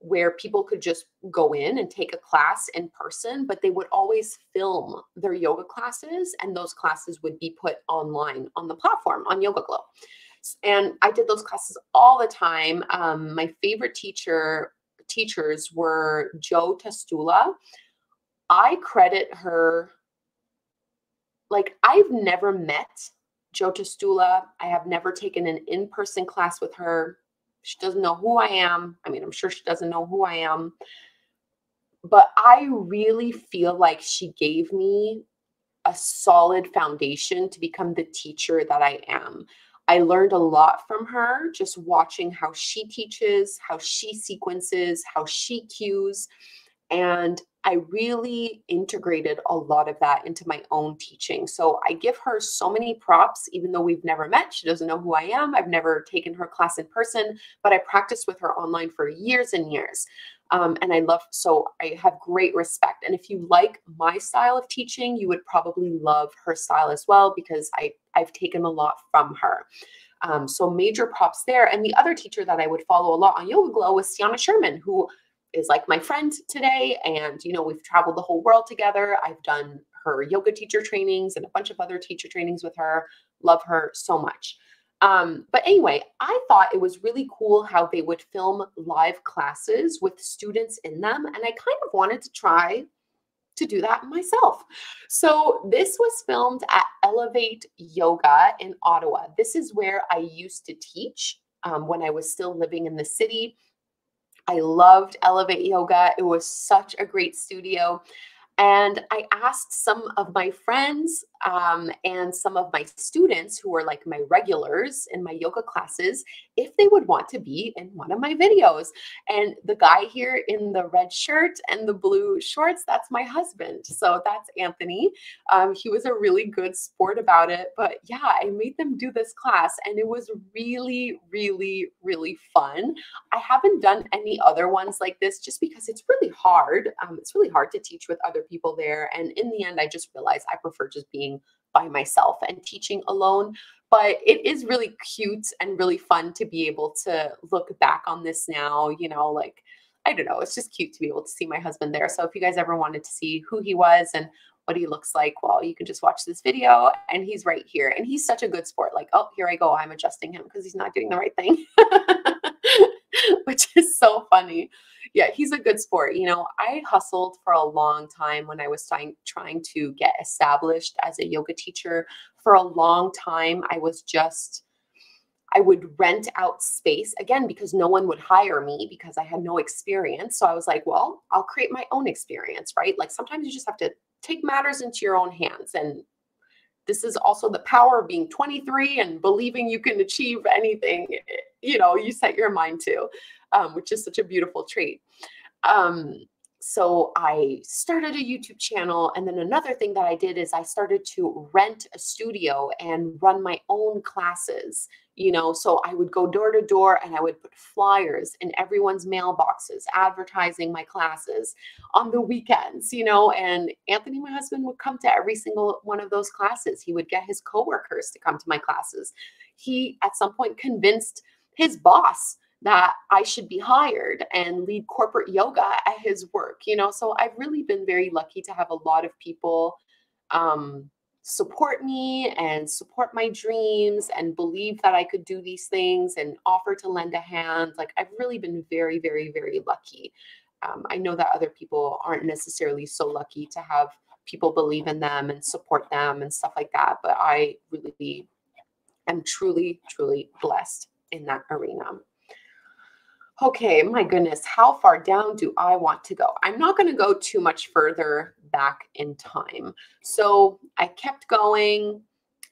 where people could just go in and take a class in person, but they would always film their yoga classes, and those classes would be put online on the platform on YogaGlo. And I did those classes all the time. Um, my favorite teacher teachers were Jo Tastula. I credit her, like, I've never met Jo Tastula. I have never taken an in-person class with her. She doesn't know who I am. I mean, I'm sure she doesn't know who I am, but I really feel like she gave me a solid foundation to become the teacher that I am. I learned a lot from her, just watching how she teaches, how she sequences, how she cues. And I really integrated a lot of that into my own teaching. So I give her so many props, even though we've never met. She doesn't know who I am. I've never taken her class in person, but I practiced with her online for years and years. Um, and I love, so I have great respect. And if you like my style of teaching, you would probably love her style as well, because I, I've taken a lot from her. Um, so major props there. And the other teacher that I would follow a lot on YogaGlo was Sianna Sherman, who is like my friend today. And, you know, we've traveled the whole world together. I've done her yoga teacher trainings and a bunch of other teacher trainings with her. Love her so much. Um, but anyway, I thought it was really cool how they would film live classes with students in them. And I kind of wanted to try to do that myself. So this was filmed at Elevate Yoga in Ottawa. This is where I used to teach um, when I was still living in the city. I loved Elevate Yoga. It was such a great studio. And I asked some of my friends um, and some of my students who were like my regulars in my yoga classes, if they would want to be in one of my videos. And the guy here in the red shirt and the blue shorts, that's my husband. So that's Anthony. Um, he was a really good sport about it. But yeah, I made them do this class and it was really, really, really fun. I haven't done any other ones like this just because it's really hard. Um, it's really hard to teach with other people. people there. And in the end, I just realized I prefer just being by myself and teaching alone. But it is really cute and really fun to be able to look back on this now, you know, like, I don't know, it's just cute to be able to see my husband there. So if you guys ever wanted to see who he was and what he looks like, well, you can just watch this video and he's right here. And he's such a good sport. Like, oh, here I go. I'm adjusting him because he's not doing the right thing, which is so funny. Yeah, he's a good sport. You know, I hustled for a long time when I was trying, trying to get established as a yoga teacher. For a long time, I was just, I would rent out space again, because no one would hire me because I had no experience. So I was like, well, I'll create my own experience, right? Like sometimes you just have to take matters into your own hands. And this is also the power of being twenty-three and believing you can achieve anything, you know, you set your mind to, um, which is such a beautiful trait. Um, so I started a YouTube channel. And then another thing that I did is I started to rent a studio and run my own classes, you know, so I would go door to door and I would put flyers in everyone's mailboxes, advertising my classes on the weekends, you know, and Anthony, my husband, would come to every single one of those classes. He would get his coworkers to come to my classes. He, at some point, convinced his boss that I should be hired and lead corporate yoga at his work, you know? So I've really been very lucky to have a lot of people um, support me and support my dreams and believe that I could do these things and offer to lend a hand. Like I've really been very, very, very lucky. Um, I know that other people aren't necessarily so lucky to have people believe in them and support them and stuff like that. But I really am truly, truly blessed in that arena. Okay, my goodness, how far down do I want to go? I'm not going to go too much further back in time. So I kept going.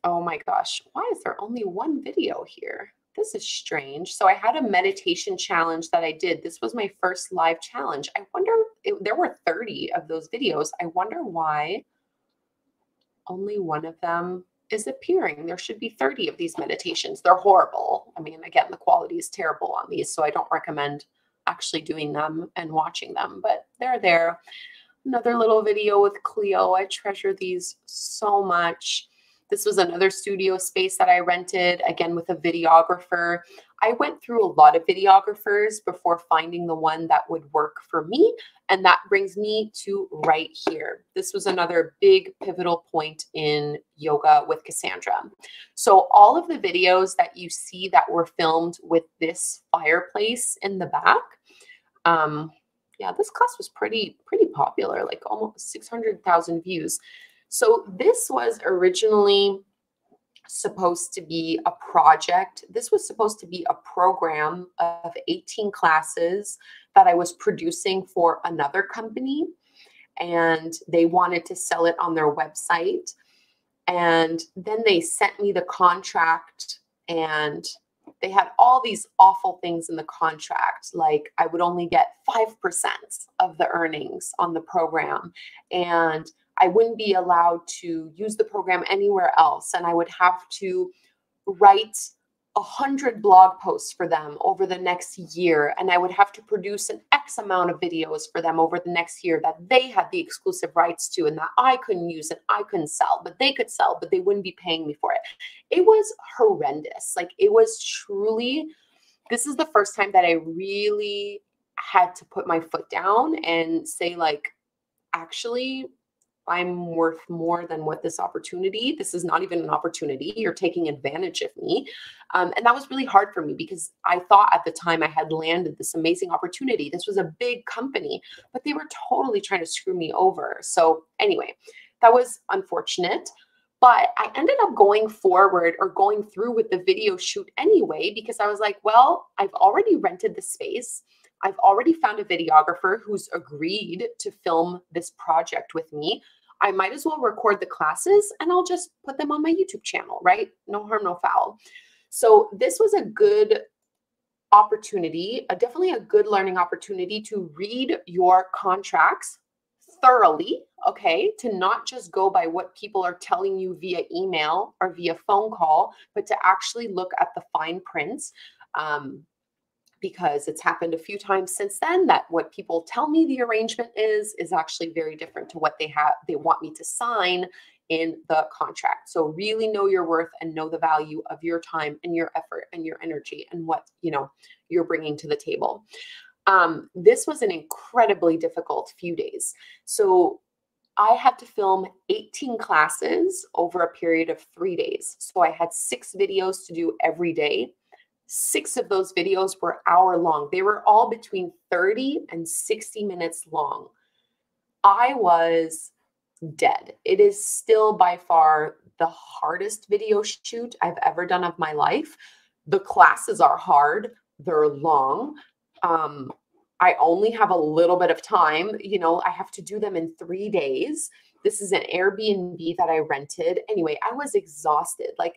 Oh my gosh, why is there only one video here? This is strange. So I had a meditation challenge that I did. This was my first live challenge. I wonder, it, there were thirty of those videos. I wonder why only one of them is appearing. There should be thirty of these meditations. They're horrible. I mean, again, the quality is terrible on these, so I don't recommend actually doing them and watching them, but they're there. Another little video with Cleo. I treasure these so much. This was another studio space that I rented, again, with a videographer. I went through a lot of videographers before finding the one that would work for me. And that brings me to right here. This was another big pivotal point in Yoga with Kassandra. So all of the videos that you see that were filmed with this fireplace in the back, um, yeah, this class was pretty, pretty popular, like almost six hundred thousand views. So this was originally supposed to be a project. This was supposed to be a program of eighteen classes that I was producing for another company, and they wanted to sell it on their website. And then they sent me the contract, and they had all these awful things in the contract. Like I would only get five percent of the earnings on the program, and I wouldn't be allowed to use the program anywhere else. And I would have to write a hundred blog posts for them over the next year. And I would have to produce an X amount of videos for them over the next year that they had the exclusive rights to and that I couldn't use and I couldn't sell, but they could sell, but they wouldn't be paying me for it. It was horrendous. Like it was truly, this is the first time that I really had to put my foot down and say like, actually, I'm worth more than what this opportunity, this is not even an opportunity. You're taking advantage of me. Um, and that was really hard for me because I thought at the time I had landed this amazing opportunity. This was a big company, but they were totally trying to screw me over. So anyway, that was unfortunate, but I ended up going forward or going through with the video shoot anyway, because I was like, well, I've already rented the space. I've already found a videographer who's agreed to film this project with me. I might as well record the classes and I'll just put them on my YouTube channel, right? No harm, no foul. So this was a good opportunity, a, definitely a good learning opportunity to read your contracts thoroughly, okay? To not just go by what people are telling you via email or via phone call, but to actually look at the fine prints. Um, Because it's happened a few times since then that what people tell me the arrangement is is actually very different to what they have they want me to sign in the contract. So really know your worth and know the value of your time and your effort and your energy and what you know you're bringing to the table. Um, this was an incredibly difficult few days. So I had to film eighteen classes over a period of three days. So I had six videos to do every day. Six of those videos were hour long. They were all between thirty and sixty minutes long. I was dead. It is still by far the hardest video shoot I've ever done of my life. The classes are hard. They're long. Um, I only have a little bit of time. You know, I have to do them in three days. This is an Airbnb that I rented. Anyway, I was exhausted. Like,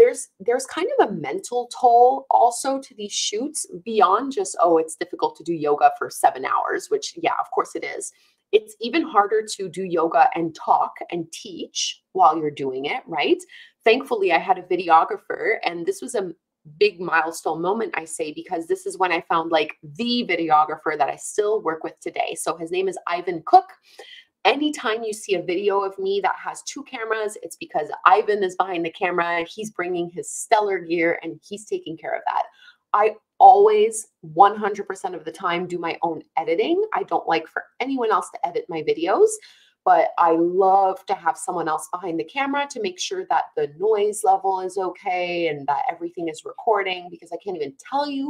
There's there's kind of a mental toll also to these shoots beyond just, oh, it's difficult to do yoga for seven hours, which, yeah, of course it is. It's even harder to do yoga and talk and teach while you're doing it, right? Thankfully, I had a videographer, and this was a big milestone moment, I say, because this is when I found like the videographer that I still work with today. So his name is Ivan Cook. Anytime you see a video of me that has two cameras, it's because Ivan is behind the camera. He's bringing his stellar gear and he's taking care of that. I always one hundred percent of the time do my own editing. I don't like for anyone else to edit my videos, but I love to have someone else behind the camera to make sure that the noise level is okay and that everything is recording, because I can't even tell you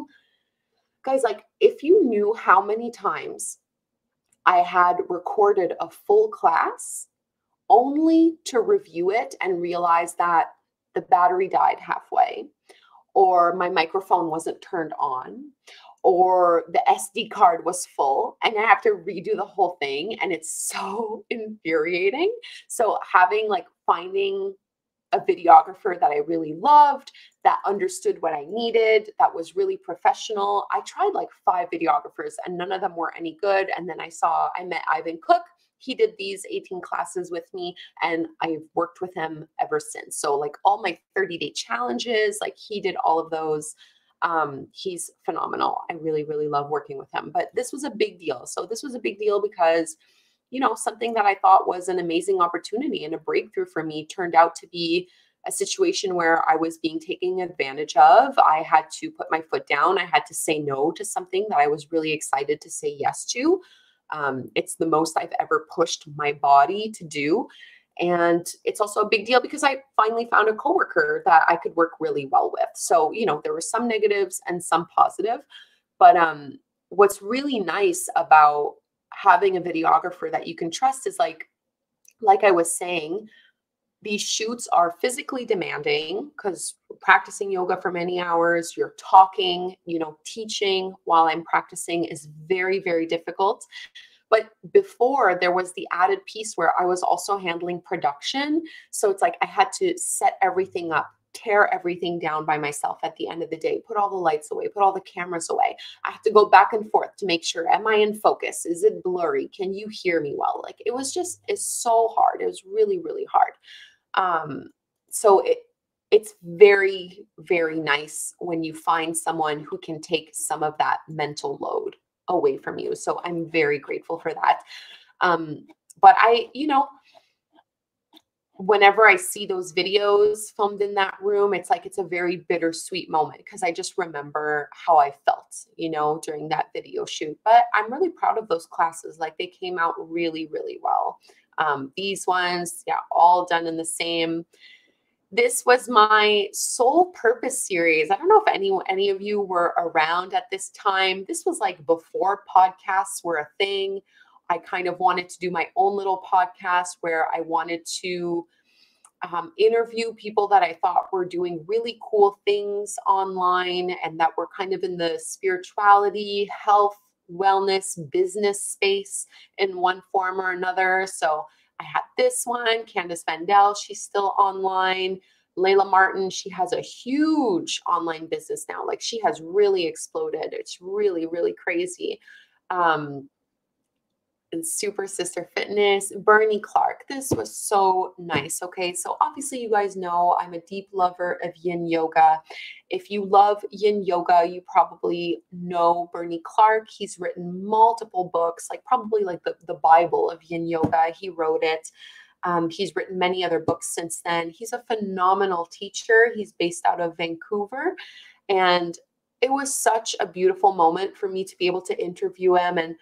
guys, like if you knew how many times I had recorded a full class only to review it and realize that the battery died halfway, or my microphone wasn't turned on, or the S D card was full and I have to redo the whole thing. And it's so infuriating. So having like finding a videographer that I really loved, that understood what I needed, that was really professional. I tried like five videographers and none of them were any good. And then I saw, I met Ivan Cook. He did these eighteen classes with me and I've worked with him ever since. So like all my thirty day challenges, like he did all of those. Um, he's phenomenal. I really, really love working with him, but this was a big deal. So this was a big deal because, you know, something that I thought was an amazing opportunity and a breakthrough for me turned out to be a situation where I was being taken advantage of. I had to put my foot down. I had to say no to something that I was really excited to say yes to. Um, it's the most I've ever pushed my body to do. And it's also a big deal because I finally found a coworker that I could work really well with. So, you know, there were some negatives and some positive, but, um, what's really nice about having a videographer that you can trust is like, like I was saying, these shoots are physically demanding because practicing yoga for many hours, you're talking, you know, teaching while I'm practicing is very, very difficult. But before there was the added piece where I was also handling production. So it's like, I had to set everything up, tear everything down by myself at the end of the day, put all the lights away, put all the cameras away. I have to go back and forth to make sure, am I in focus? Is it blurry? Can you hear me well? Like it was just, it's so hard. It was really, really hard. Um, so it, it's very, very nice when you find someone who can take some of that mental load away from you. So I'm very grateful for that. Um, but I, you know, whenever I see those videos filmed in that room, it's like, it's a very bittersweet moment because I just remember how I felt, you know, during that video shoot, but I'm really proud of those classes. Like they came out really, really well. Um, these ones, yeah, all done in the same. This was my Soul Purpose series. I don't know if any, any of you were around at this time. This was like before podcasts were a thing. I kind of wanted to do my own little podcast where I wanted to um, interview people that I thought were doing really cool things online and that were kind of in the spirituality, health, wellness, business space in one form or another. So I had this one, Candace Vendel, she's still online. Layla Martin, she has a huge online business now. Like she has really exploded. It's really, really crazy. Um, and Super Sister Fitness, Bernie Clark. This was so nice. Okay. So obviously you guys know I'm a deep lover of Yin Yoga. If you love Yin Yoga, you probably know Bernie Clark. He's written multiple books, like probably like the, the Bible of Yin Yoga. He wrote it. Um, he's written many other books since then. He's a phenomenal teacher. He's based out of Vancouver, and it was such a beautiful moment for me to be able to interview him, and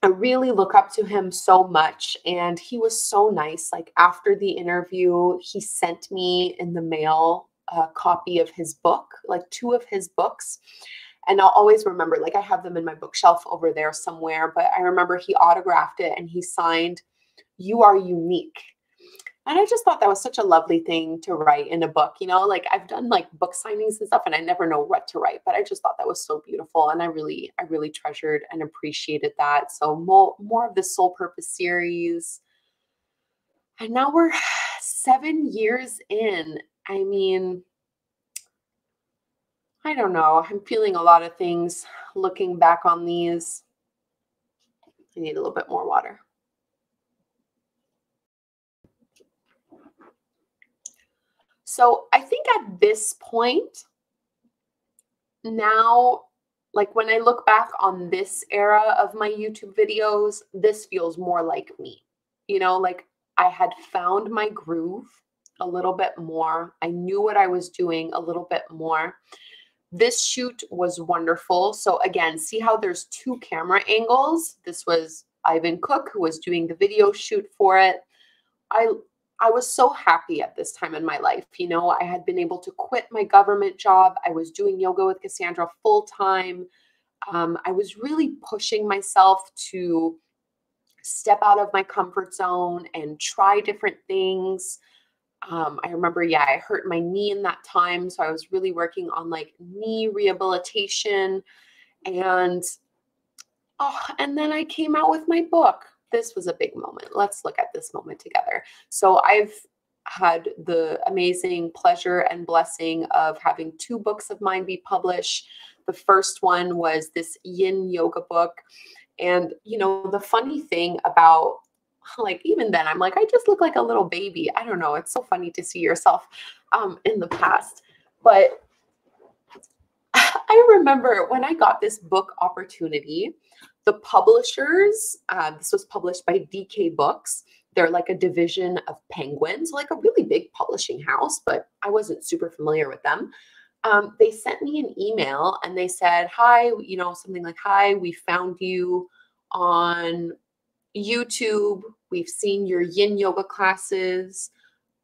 I really look up to him so much. And he was so nice. Like after the interview, he sent me in the mail a copy of his book, like two of his books. And I'll always remember, like I have them in my bookshelf over there somewhere, but I remember he autographed it and he signed, "You Are Unique." And I just thought that was such a lovely thing to write in a book, you know, like I've done like book signings and stuff and I never know what to write, but I just thought that was so beautiful. And I really, I really treasured and appreciated that. So more, more of the Soul Purpose series. And now we're seven years in. I mean, I don't know. I'm feeling a lot of things looking back on these. I need a little bit more water. So I think at this point now, like when I look back on this era of my YouTube videos, this feels more like me, you know, like I had found my groove a little bit more. I knew what I was doing a little bit more. This shoot was wonderful. So again, see how there's two camera angles. This was Ivan Cook who was doing the video shoot for it. I I was so happy at this time in my life. You know, I had been able to quit my government job. I was doing Yoga with Kassandra full time. Um, I was really pushing myself to step out of my comfort zone and try different things. Um, I remember, yeah, I hurt my knee in that time. So I was really working on like knee rehabilitation. And, oh, and then I came out with my book. This was a big moment. Let's look at this moment together. So I've had the amazing pleasure and blessing of having two books of mine be published. The first one was this Yin Yoga book. And, you know, the funny thing about, like, even then, I'm like, I just look like a little baby. I don't know. It's so funny to see yourself um, in the past. But I remember when I got this book opportunity, the publishers, uh, this was published by D K Books. They're like a division of Penguin, so like a really big publishing house, but I wasn't super familiar with them. Um, they sent me an email and they said, hi, you know, something like, hi, we found you on YouTube. We've seen your Yin Yoga classes.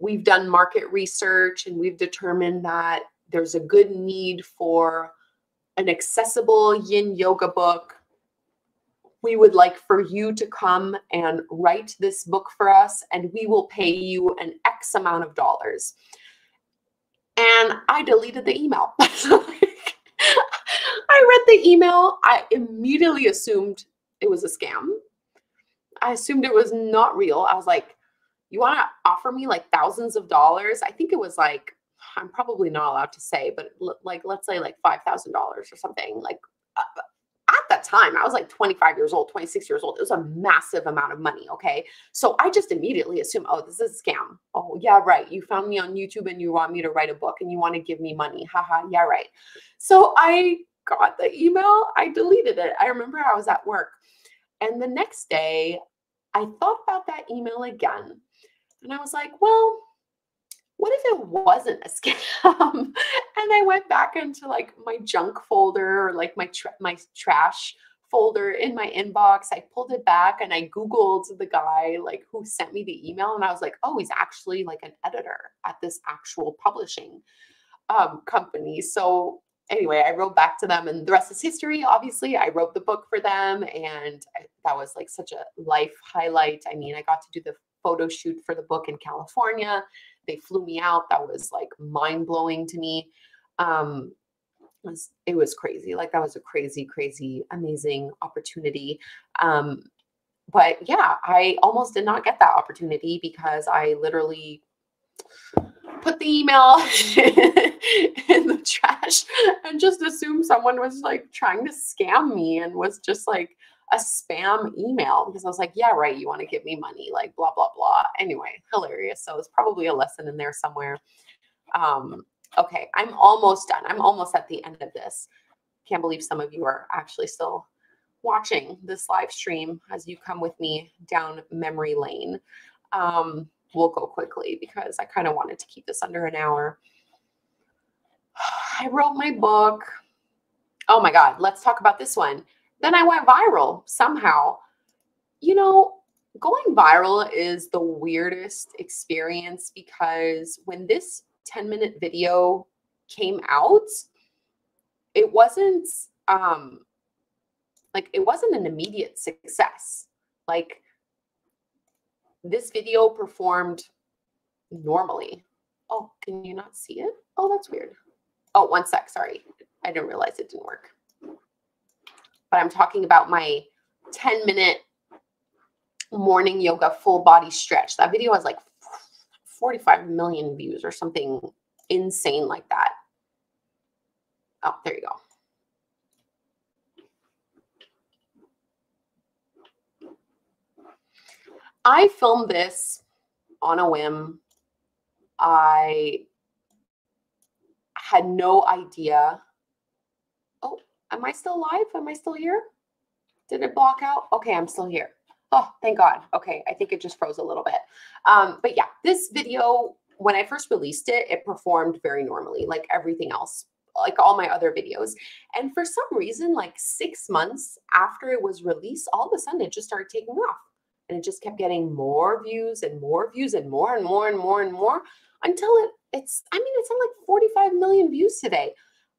We've done market research and we've determined that there's a good need for an accessible Yin Yoga book. We would like for you to come and write this book for us, and we will pay you an X amount of dollars. And I deleted the email. I read the email. I immediately assumed it was a scam. I assumed it was not real. I was like, you want to offer me like thousands of dollars? I think it was like, I'm probably not allowed to say, but like, let's say like five thousand dollars or something. Like, uh, at that time, I was like twenty-five years old, twenty-six years old. It was a massive amount of money, okay? So I just immediately assumed, oh, this is a scam. Oh, yeah, right. You found me on YouTube and you want me to write a book and you want to give me money. Haha, yeah, right. So I got the email. I deleted it. I remember I was at work. And the next day, I thought about that email again. And I was like, well, what if it wasn't a scam? And I went back into like my junk folder or like my tra my trash folder in my inbox. I pulled it back and I Googled the guy like who sent me the email. And I was like, oh, he's actually like an editor at this actual publishing um, company. So anyway, I wrote back to them and the rest is history. Obviously, I wrote the book for them. And I, that was like such a life highlight. I mean, I got to do the photo shoot for the book in California. They flew me out. That was like mind blowing to me. Um, it was, it was crazy. Like that was a crazy, crazy, amazing opportunity. Um, but yeah, I almost did not get that opportunity because I literally put the email in the trash and just assumed someone was like trying to scam me and was just like a spam email, because I was like, yeah, right. You want to give me money, like blah, blah, blah. Anyway, hilarious. So it's probably a lesson in there somewhere. Um, okay. I'm almost done. I'm almost at the end of this. Can't believe some of you are actually still watching this live stream as you come with me down memory lane. Um, we'll go quickly because I kind of wanted to keep this under an hour. I wrote my book. Oh my God. Let's talk about this one. Then I went viral somehow. You know, going viral is the weirdest experience because when this ten minute video came out, it wasn't um, like, it wasn't an immediate success. Like this video performed normally. Oh, can you not see it? Oh, that's weird. Oh, one sec. Sorry. I didn't realize it didn't work. But I'm talking about my ten minute morning yoga full body stretch. That video has like forty-five million views or something insane like that. Oh, there you go. I filmed this on a whim. I had no idea. Am I still live? Am I still here? Did it block out? Okay, I'm still here. Oh, thank God. Okay, I think it just froze a little bit. Um, but yeah, this video, when I first released it, it performed very normally, like everything else, like all my other videos. And for some reason, like six months after it was released, all of a sudden it just started taking off. And it just kept getting more views and more views and more and more and more and more until it, it's, I mean, it's at like forty-five million views today.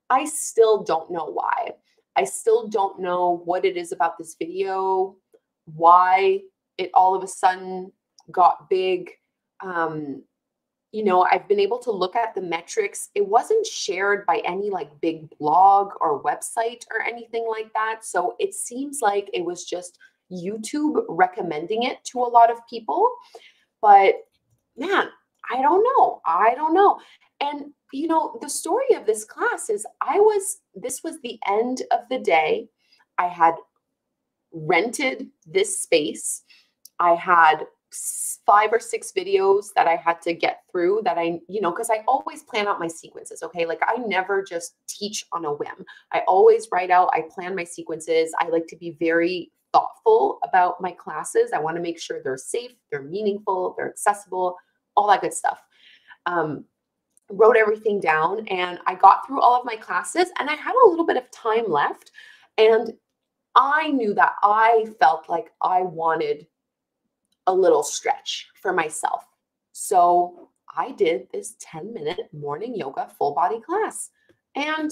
I still don't know why. I still don't know what it is about this video, why it all of a sudden got big. Um, you know, I've been able to look at the metrics. It wasn't shared by any like big blog or website or anything like that. So it seems like it was just YouTube recommending it to a lot of people. But man, I don't know. I don't know. And, you know, the story of this class is I was, this was the end of the day. I had rented this space. I had five or six videos that I had to get through that I, you know, because I always plan out my sequences. Okay. Like I never just teach on a whim. I always write out, I plan my sequences. I like to be very thoughtful about my classes. I want to make sure they're safe, they're meaningful, they're accessible, all that good stuff. Um, wrote everything down and I got through all of my classes and I had a little bit of time left. And I knew that I felt like I wanted a little stretch for myself. So I did this ten minute morning yoga full body class. And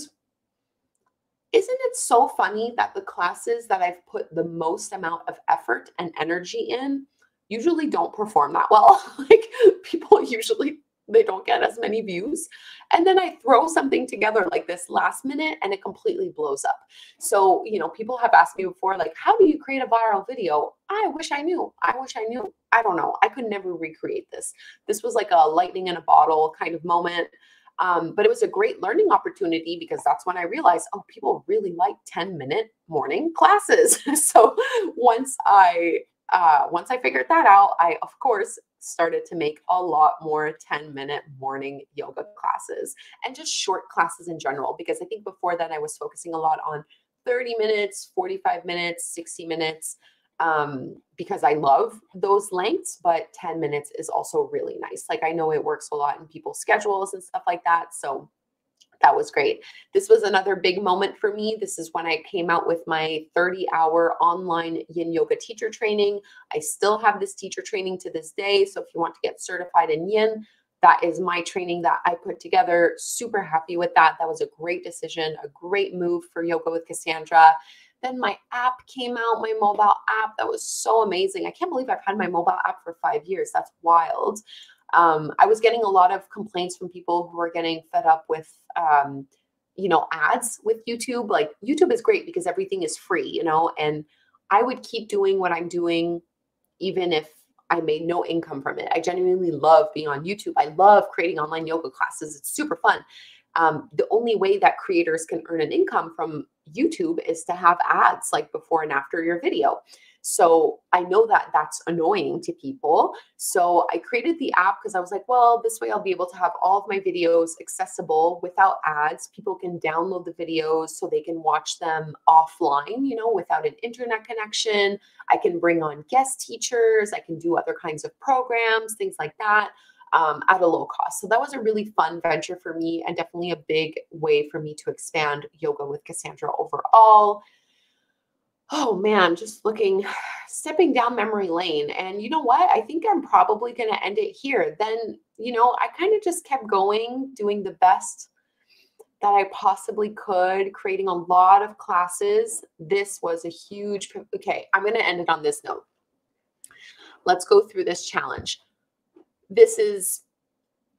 isn't it so funny that the classes that I've put the most amount of effort and energy in usually don't perform that well? Like people usually, they don't get as many views. And then I throw something together like this last minute and it completely blows up. So, you know, people have asked me before, like, how do you create a viral video? I wish I knew. I wish I knew. I don't know. I could never recreate this. This was like a lightning in a bottle kind of moment. Um, but it was a great learning opportunity because that's when I realized, oh, people really like ten minute morning classes. So once I, uh, once I figured that out, I, of course, started to make a lot more ten minute morning yoga classes and just short classes in general, because I think before then I was focusing a lot on thirty minutes, forty-five minutes, sixty minutes, um, because I love those lengths, but ten minutes is also really nice. Like I know it works a lot in people's schedules and stuff like that. So that was great. This was another big moment for me. This is when I came out with my thirty hour online Yin Yoga teacher training. I still have this teacher training to this day. So if you want to get certified in Yin, that is my training that I put together. Super happy with that. That was a great decision, a great move for Yoga with Kassandra. Then my app came out, my mobile app. That was so amazing. I can't believe I've had my mobile app for five years. That's wild. Um, I was getting a lot of complaints from people who were getting fed up with, um, you know, ads with YouTube. Like YouTube is great because everything is free, you know, and I would keep doing what I'm doing even if I made no income from it. I genuinely love being on YouTube. I love creating online yoga classes. It's super fun. Um, the only way that creators can earn an income from YouTube is to have ads like before and after your video. So I know that that's annoying to people. So I created the app because I was like, well, this way I'll be able to have all of my videos accessible without ads. People can download the videos so they can watch them offline, you know, without an internet connection. I can bring on guest teachers. I can do other kinds of programs, things like that, um, at a low cost. So that was a really fun venture for me and definitely a big way for me to expand Yoga with Kassandra overall. Oh man, just looking, stepping down memory lane. And you know what? I think I'm probably going to end it here. Then, you know, I kind of just kept going, doing the best that I possibly could, creating a lot of classes. This was a huge, okay, I'm going to end it on this note. Let's go through this challenge. This is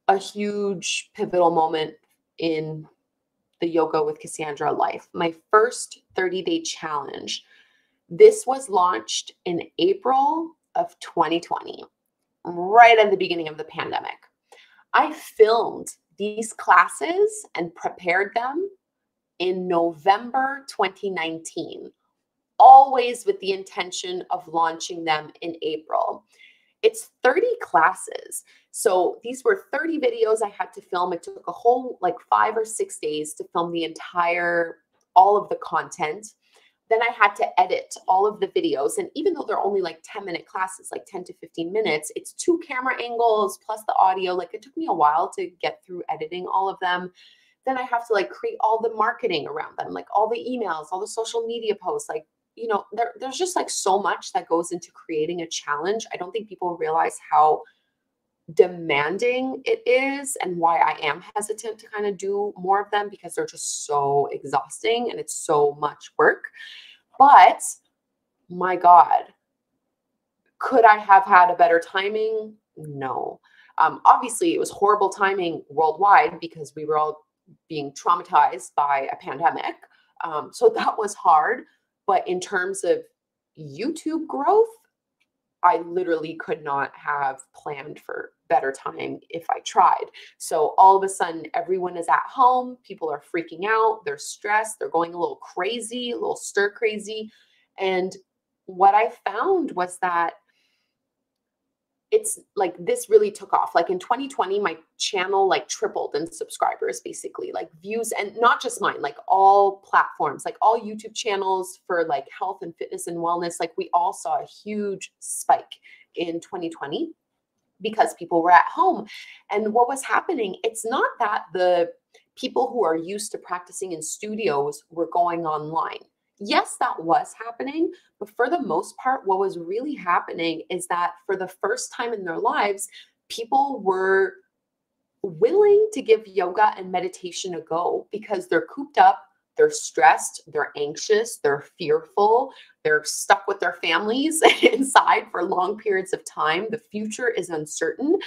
a huge pivotal moment in the Yoga with Kassandra life. My first thirty day challenge. This was launched in April of twenty twenty, right at the beginning of the pandemic. I filmed these classes and prepared them in November twenty nineteen, always with the intention of launching them in April. It's thirty classes. So these were thirty videos I had to film. It took a whole like five or six days to film the entire, all of the content. Then I had to edit all of the videos. And even though they're only like ten minute classes, like ten to fifteen minutes, it's two camera angles plus the audio. Like it took me a while to get through editing all of them. Then I have to like create all the marketing around them, like all the emails, all the social media posts, like, you know, there, there's just like so much that goes into creating a challenge. I don't think people realize how demanding it is and why I am hesitant to kind of do more of them because they're just so exhausting and it's so much work. But my God, Could I have had a better timing? No. Um, obviously, it was horrible timing worldwide because we were all being traumatized by a pandemic. Um, so that was hard. But in terms of YouTube growth, I literally could not have planned for better time if I tried. So all of a sudden, everyone is at home. People are freaking out. They're stressed. They're going a little crazy, a little stir crazy. And what I found was that it's like this really took off. Like in twenty twenty, my channel like tripled in subscribers, basically, like views, and not just mine, like all platforms, like all YouTube channels for like health and fitness and wellness. Like we all saw a huge spike in twenty twenty because people were at home. And what was happening, it's not that the people who are used to practicing in studios were going online. Yes, that was happening, but for the most part, what was really happening is that for the first time in their lives, people were willing to give yoga and meditation a go because they're cooped up, they're stressed, they're anxious, they're fearful, they're stuck with their families inside for long periods of time. The future is uncertain.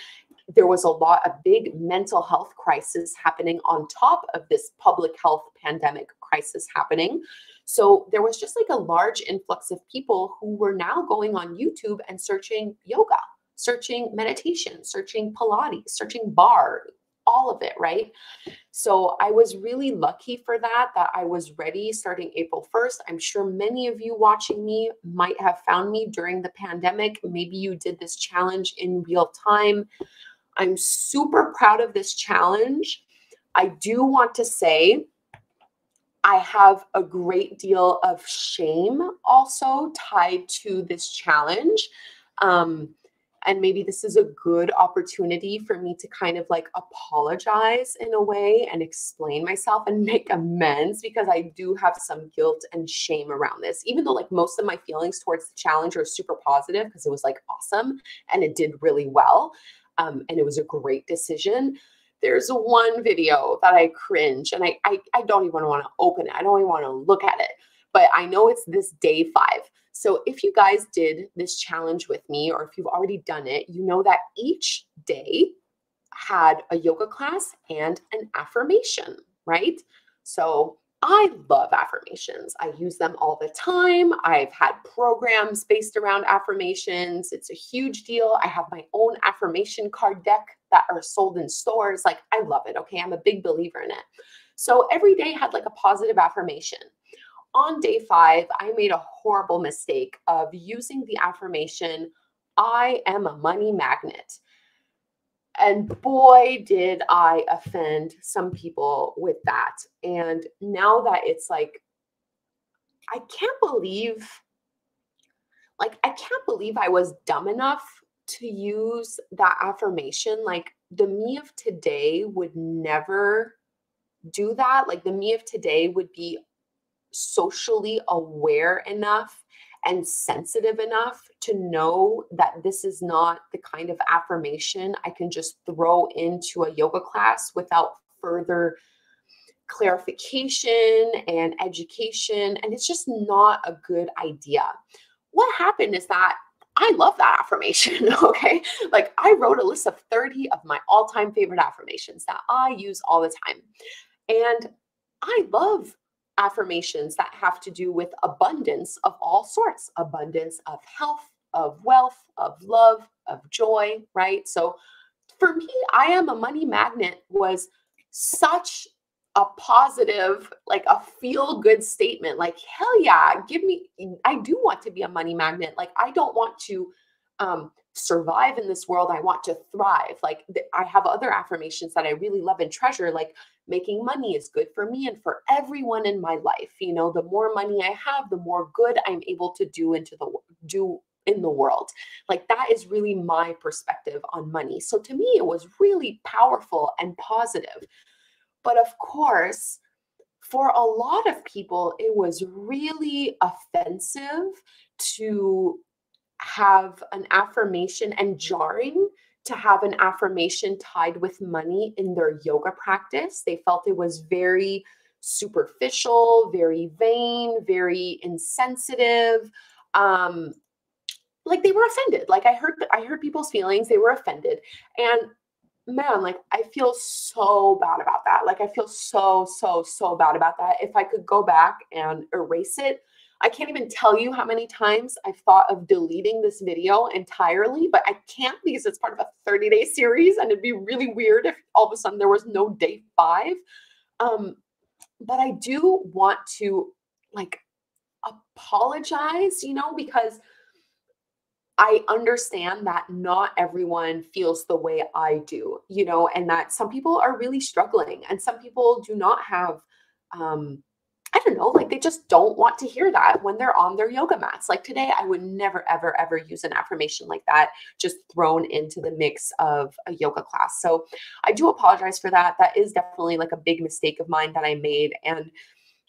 There was a lot, a big mental health crisis happening on top of this public health pandemic crisis happening. So there was just like a large influx of people who were now going on YouTube and searching yoga, searching meditation, searching Pilates, searching bar, all of it, right? So I was really lucky for that, that I was ready starting April first. I'm sure many of you watching me might have found me during the pandemic. Maybe you did this challenge in real time. I'm super proud of this challenge. I do want to say I have a great deal of shame also tied to this challenge. Um, and maybe this is a good opportunity for me to kind of like apologize in a way and explain myself and make amends, because I do have some guilt and shame around this, even though like most of my feelings towards the challenge are super positive because it was like awesome and it did really well. Um, and it was a great decision. There's one video that I cringe and I, I, I don't even want to open it. I don't even want to look at it, but I know it's this day five. So if you guys did this challenge with me, or if you've already done it, you know that each day had a yoga class and an affirmation, right? So I love affirmations. I use them all the time. I've had programs based around affirmations. It's a huge deal. I have my own affirmation card deck that are sold in stores. Like I love it. Okay. I'm a big believer in it. So every day had like a positive affirmation. On day five, I made a horrible mistake of using the affirmation, I am a money magnet. And boy, did I offend some people with that. And now that it's like, I can't believe, like, I can't believe I was dumb enough to use that affirmation. Like the me of today would never do that. Like the me of today would be socially aware enough and sensitive enough to know that this is not the kind of affirmation I can just throw into a yoga class without further clarification and education. And it's just not a good idea. What happened is that I love that affirmation, okay? Like I wrote a list of thirty of my all-time favorite affirmations that I use all the time. And I love affirmations that have to do with abundance of all sorts, abundance of health, of wealth, of love, of joy, right? So for me, I am a money magnet was such a positive, like a feel good statement. Like, hell yeah, give me, I do want to be a money magnet. Like, I don't want to um, survive in this world. I want to thrive. Like I have other affirmations that I really love and treasure, like making money is good for me and for everyone in my life. You know, the more money I have, the more good I'm able to do into the do in the world. Like that is really my perspective on money. So to me, it was really powerful and positive. But of course, for a lot of people, it was really offensive to have an affirmation and jarring to have an affirmation tied with money in their yoga practice. They felt it was very superficial, very vain, very insensitive. Um, like they were offended. Like I heard, I heard people's feelings. They were offended. And man, like I feel so bad about that. Like I feel so, so, so bad about that. If I could go back and erase it, I can't even tell you how many times I've thought of deleting this video entirely, but I can't because it's part of a thirty day series. And it'd be really weird if all of a sudden there was no day five. Um, but I do want to like apologize, you know, because I understand that not everyone feels the way I do, you know, and that some people are really struggling and some people do not have, um, I don't know, like they just don't want to hear that when they're on their yoga mats. Like today, I would never, ever, ever use an affirmation like that just thrown into the mix of a yoga class. So I do apologize for that. That is definitely like a big mistake of mine that I made. And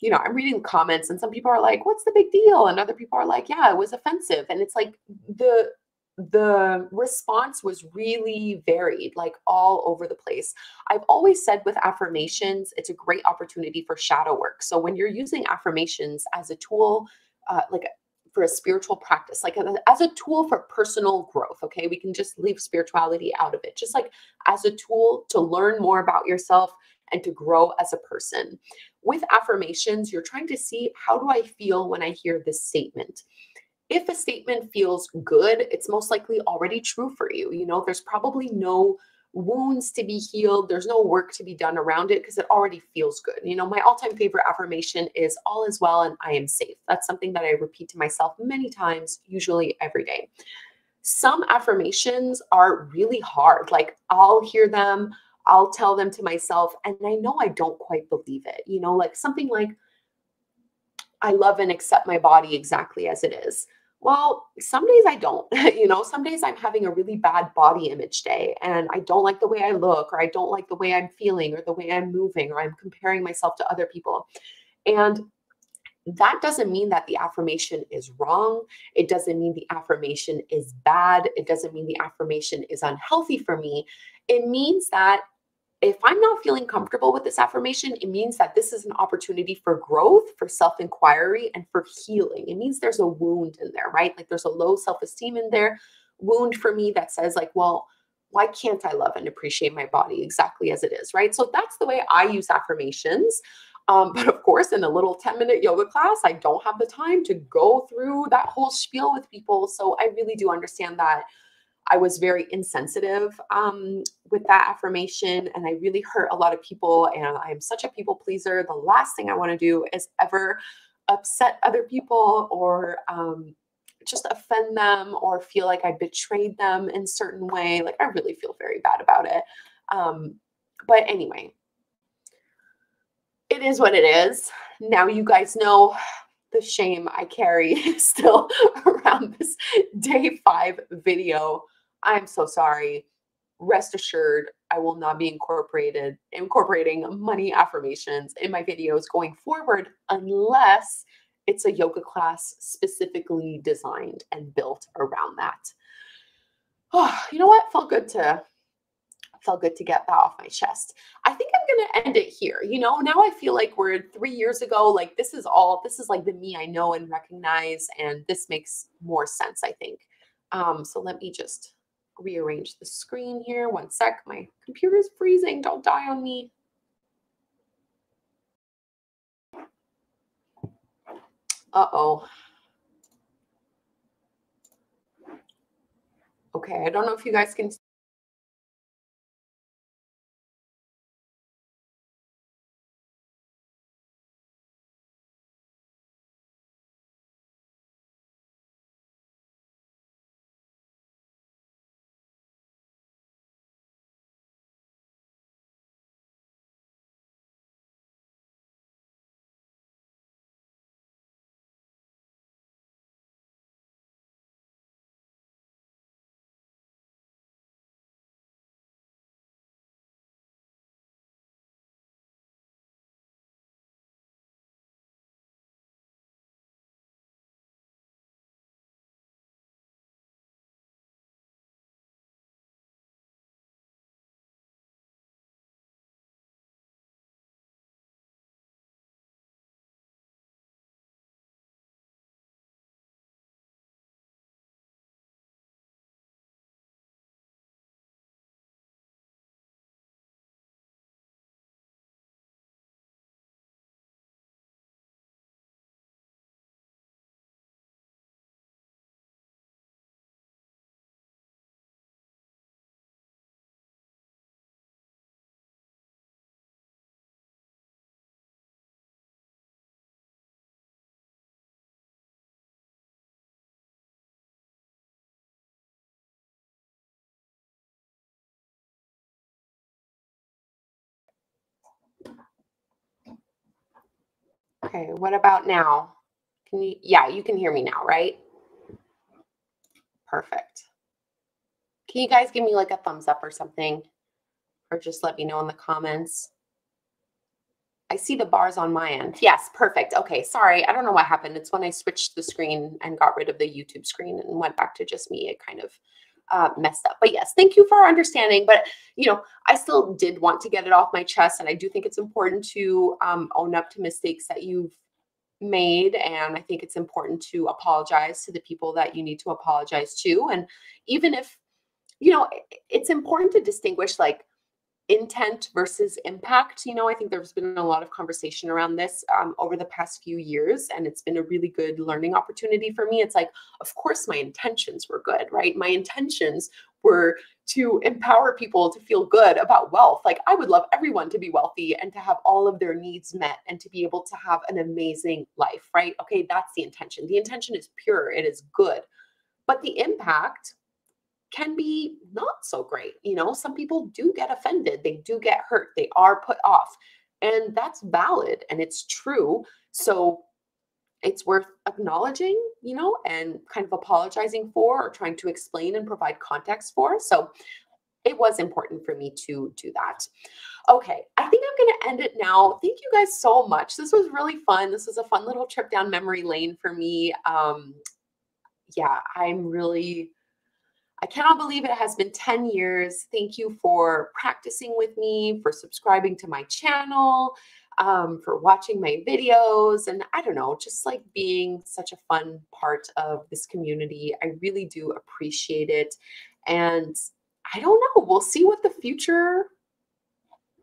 you know, I'm reading comments and some people are like, what's the big deal? And other people are like, yeah, it was offensive. And it's like the, the response was really varied, like all over the place. I've always said with affirmations, it's a great opportunity for shadow work. So when you're using affirmations as a tool, uh, like for a spiritual practice, like as a tool for personal growth, okay, we can just leave spirituality out of it, just like as a tool to learn more about yourself and to grow as a person. With affirmations, you're trying to see, how do I feel when I hear this statement? If a statement feels good, it's most likely already true for you. You know, there's probably no wounds to be healed. There's no work to be done around it because it already feels good. You know, my all-time favorite affirmation is all is well and I am safe. That's something that I repeat to myself many times, usually every day. Some affirmations are really hard. Like I'll hear them, I'll tell them to myself, and I know I don't quite believe it. You know, like something like, I love and accept my body exactly as it is. Well, some days I don't, you know, some days I'm having a really bad body image day and I don't like the way I look, or I don't like the way I'm feeling or the way I'm moving, or I'm comparing myself to other people. And that doesn't mean that the affirmation is wrong. It doesn't mean the affirmation is bad. It doesn't mean the affirmation is unhealthy for me. It means that if I'm not feeling comfortable with this affirmation, it means that this is an opportunity for growth, for self-inquiry, and for healing. It means there's a wound in there, right? Like there's a low self-esteem in there, wound for me that says like, well, why can't I love and appreciate my body exactly as it is, right? So that's the way I use affirmations. Um, but of course, in a little ten minute yoga class, I don't have the time to go through that whole spiel with people. So I really do understand that I was very insensitive um, with that affirmation, and I really hurt a lot of people, and I'm such a people pleaser. The last thing I want to do is ever upset other people or um, just offend them or feel like I betrayed them in a certain way. Like I really feel very bad about it. Um, but anyway, it is what it is. Now you guys know the shame I carry still around this day five video. I'm so sorry. Rest assured, I will not be incorporated, incorporating money affirmations in my videos going forward unless it's a yoga class specifically designed and built around that. Oh, you know what? Felt good to, felt good to get that off my chest. I think I'm going to end it here. You know, now I feel like we're three years ago, like this is all, this is like the me I know and recognize, and this makes more sense, I think. Um, so let me just rearrange the screen here. One sec. My computer's freezing. Don't die on me. Uh-oh. Okay. I don't know if you guys can. Okay, what about now? Can you, yeah, you can hear me now, right? Perfect. Can you guys give me like a thumbs up or something? Or just let me know in the comments. I see the bars on my end. Yes, perfect. Okay, sorry. I don't know what happened. It's when I switched the screen and got rid of the YouTube screen and went back to just me. It kind of uh, messed up. But yes, thank you for understanding. But, you know, I still did want to get it off my chest. And I do think it's important to um, own up to mistakes that you've made. And I think it's important to apologize to the people that you need to apologize to. And even if, you know, it's important to distinguish, like, intent versus impact. You know, I think there's been a lot of conversation around this um, over the past few years, and it's been a really good learning opportunity for me. It's like, of course, my intentions were good, right? My intentions were to empower people to feel good about wealth. Like, I would love everyone to be wealthy and to have all of their needs met and to be able to have an amazing life, right? Okay, that's the intention. The intention is pure, it is good, but the impact can be not so great. You know, some people do get offended. They do get hurt. They are put off, and that's valid and it's true. So it's worth acknowledging, you know, and kind of apologizing for, or trying to explain and provide context for. So it was important for me to do that. Okay, I think I'm going to end it now. Thank you guys so much. This was really fun. This was a fun little trip down memory lane for me. Um, yeah, I'm really... I cannot believe it has been ten years. Thank you for practicing with me, for subscribing to my channel, um, for watching my videos, and I don't know, just like being such a fun part of this community. I really do appreciate it. And I don't know, we'll see what the future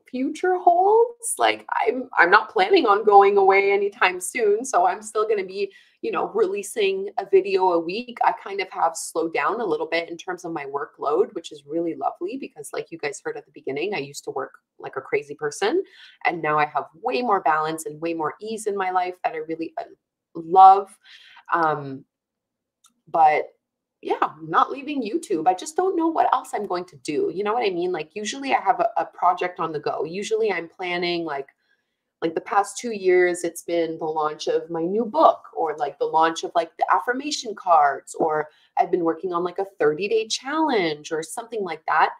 future holds. Like, I'm, I'm not planning on going away anytime soon. So I'm still going to be, you know, releasing a video a week. I kind of have slowed down a little bit in terms of my workload, which is really lovely because, like you guys heard at the beginning, I used to work like a crazy person. And now I have way more balance and way more ease in my life that I really love. Um, but yeah, I'm not leaving YouTube. I just don't know what else I'm going to do. You know what I mean? Like, usually I have a, a project on the go. Usually I'm planning, like, like the past two years, it's been the launch of my new book, or like the launch of like the affirmation cards, or I've been working on like a thirty day challenge or something like that.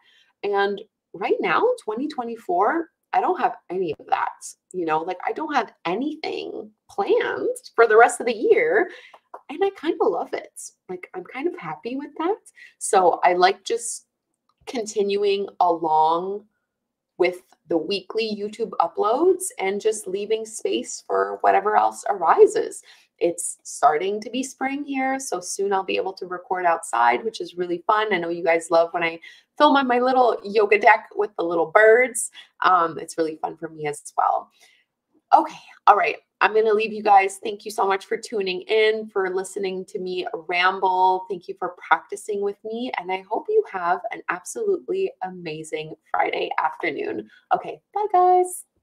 And right now, twenty twenty-four, I don't have any of that. You know, like, I don't have anything planned for the rest of the year. And I kind of love it. Like, I'm kind of happy with that. So I like just continuing along with the weekly YouTube uploads and just leaving space for whatever else arises. It's starting to be spring here, so soon I'll be able to record outside, which is really fun. I know you guys love when I film on my little yoga deck with the little birds. Um, it's really fun for me as well. Okay, all right. I'm going to leave you guys. Thank you so much for tuning in, for listening to me ramble. Thank you for practicing with me. And I hope you have an absolutely amazing Friday afternoon. Okay, bye guys.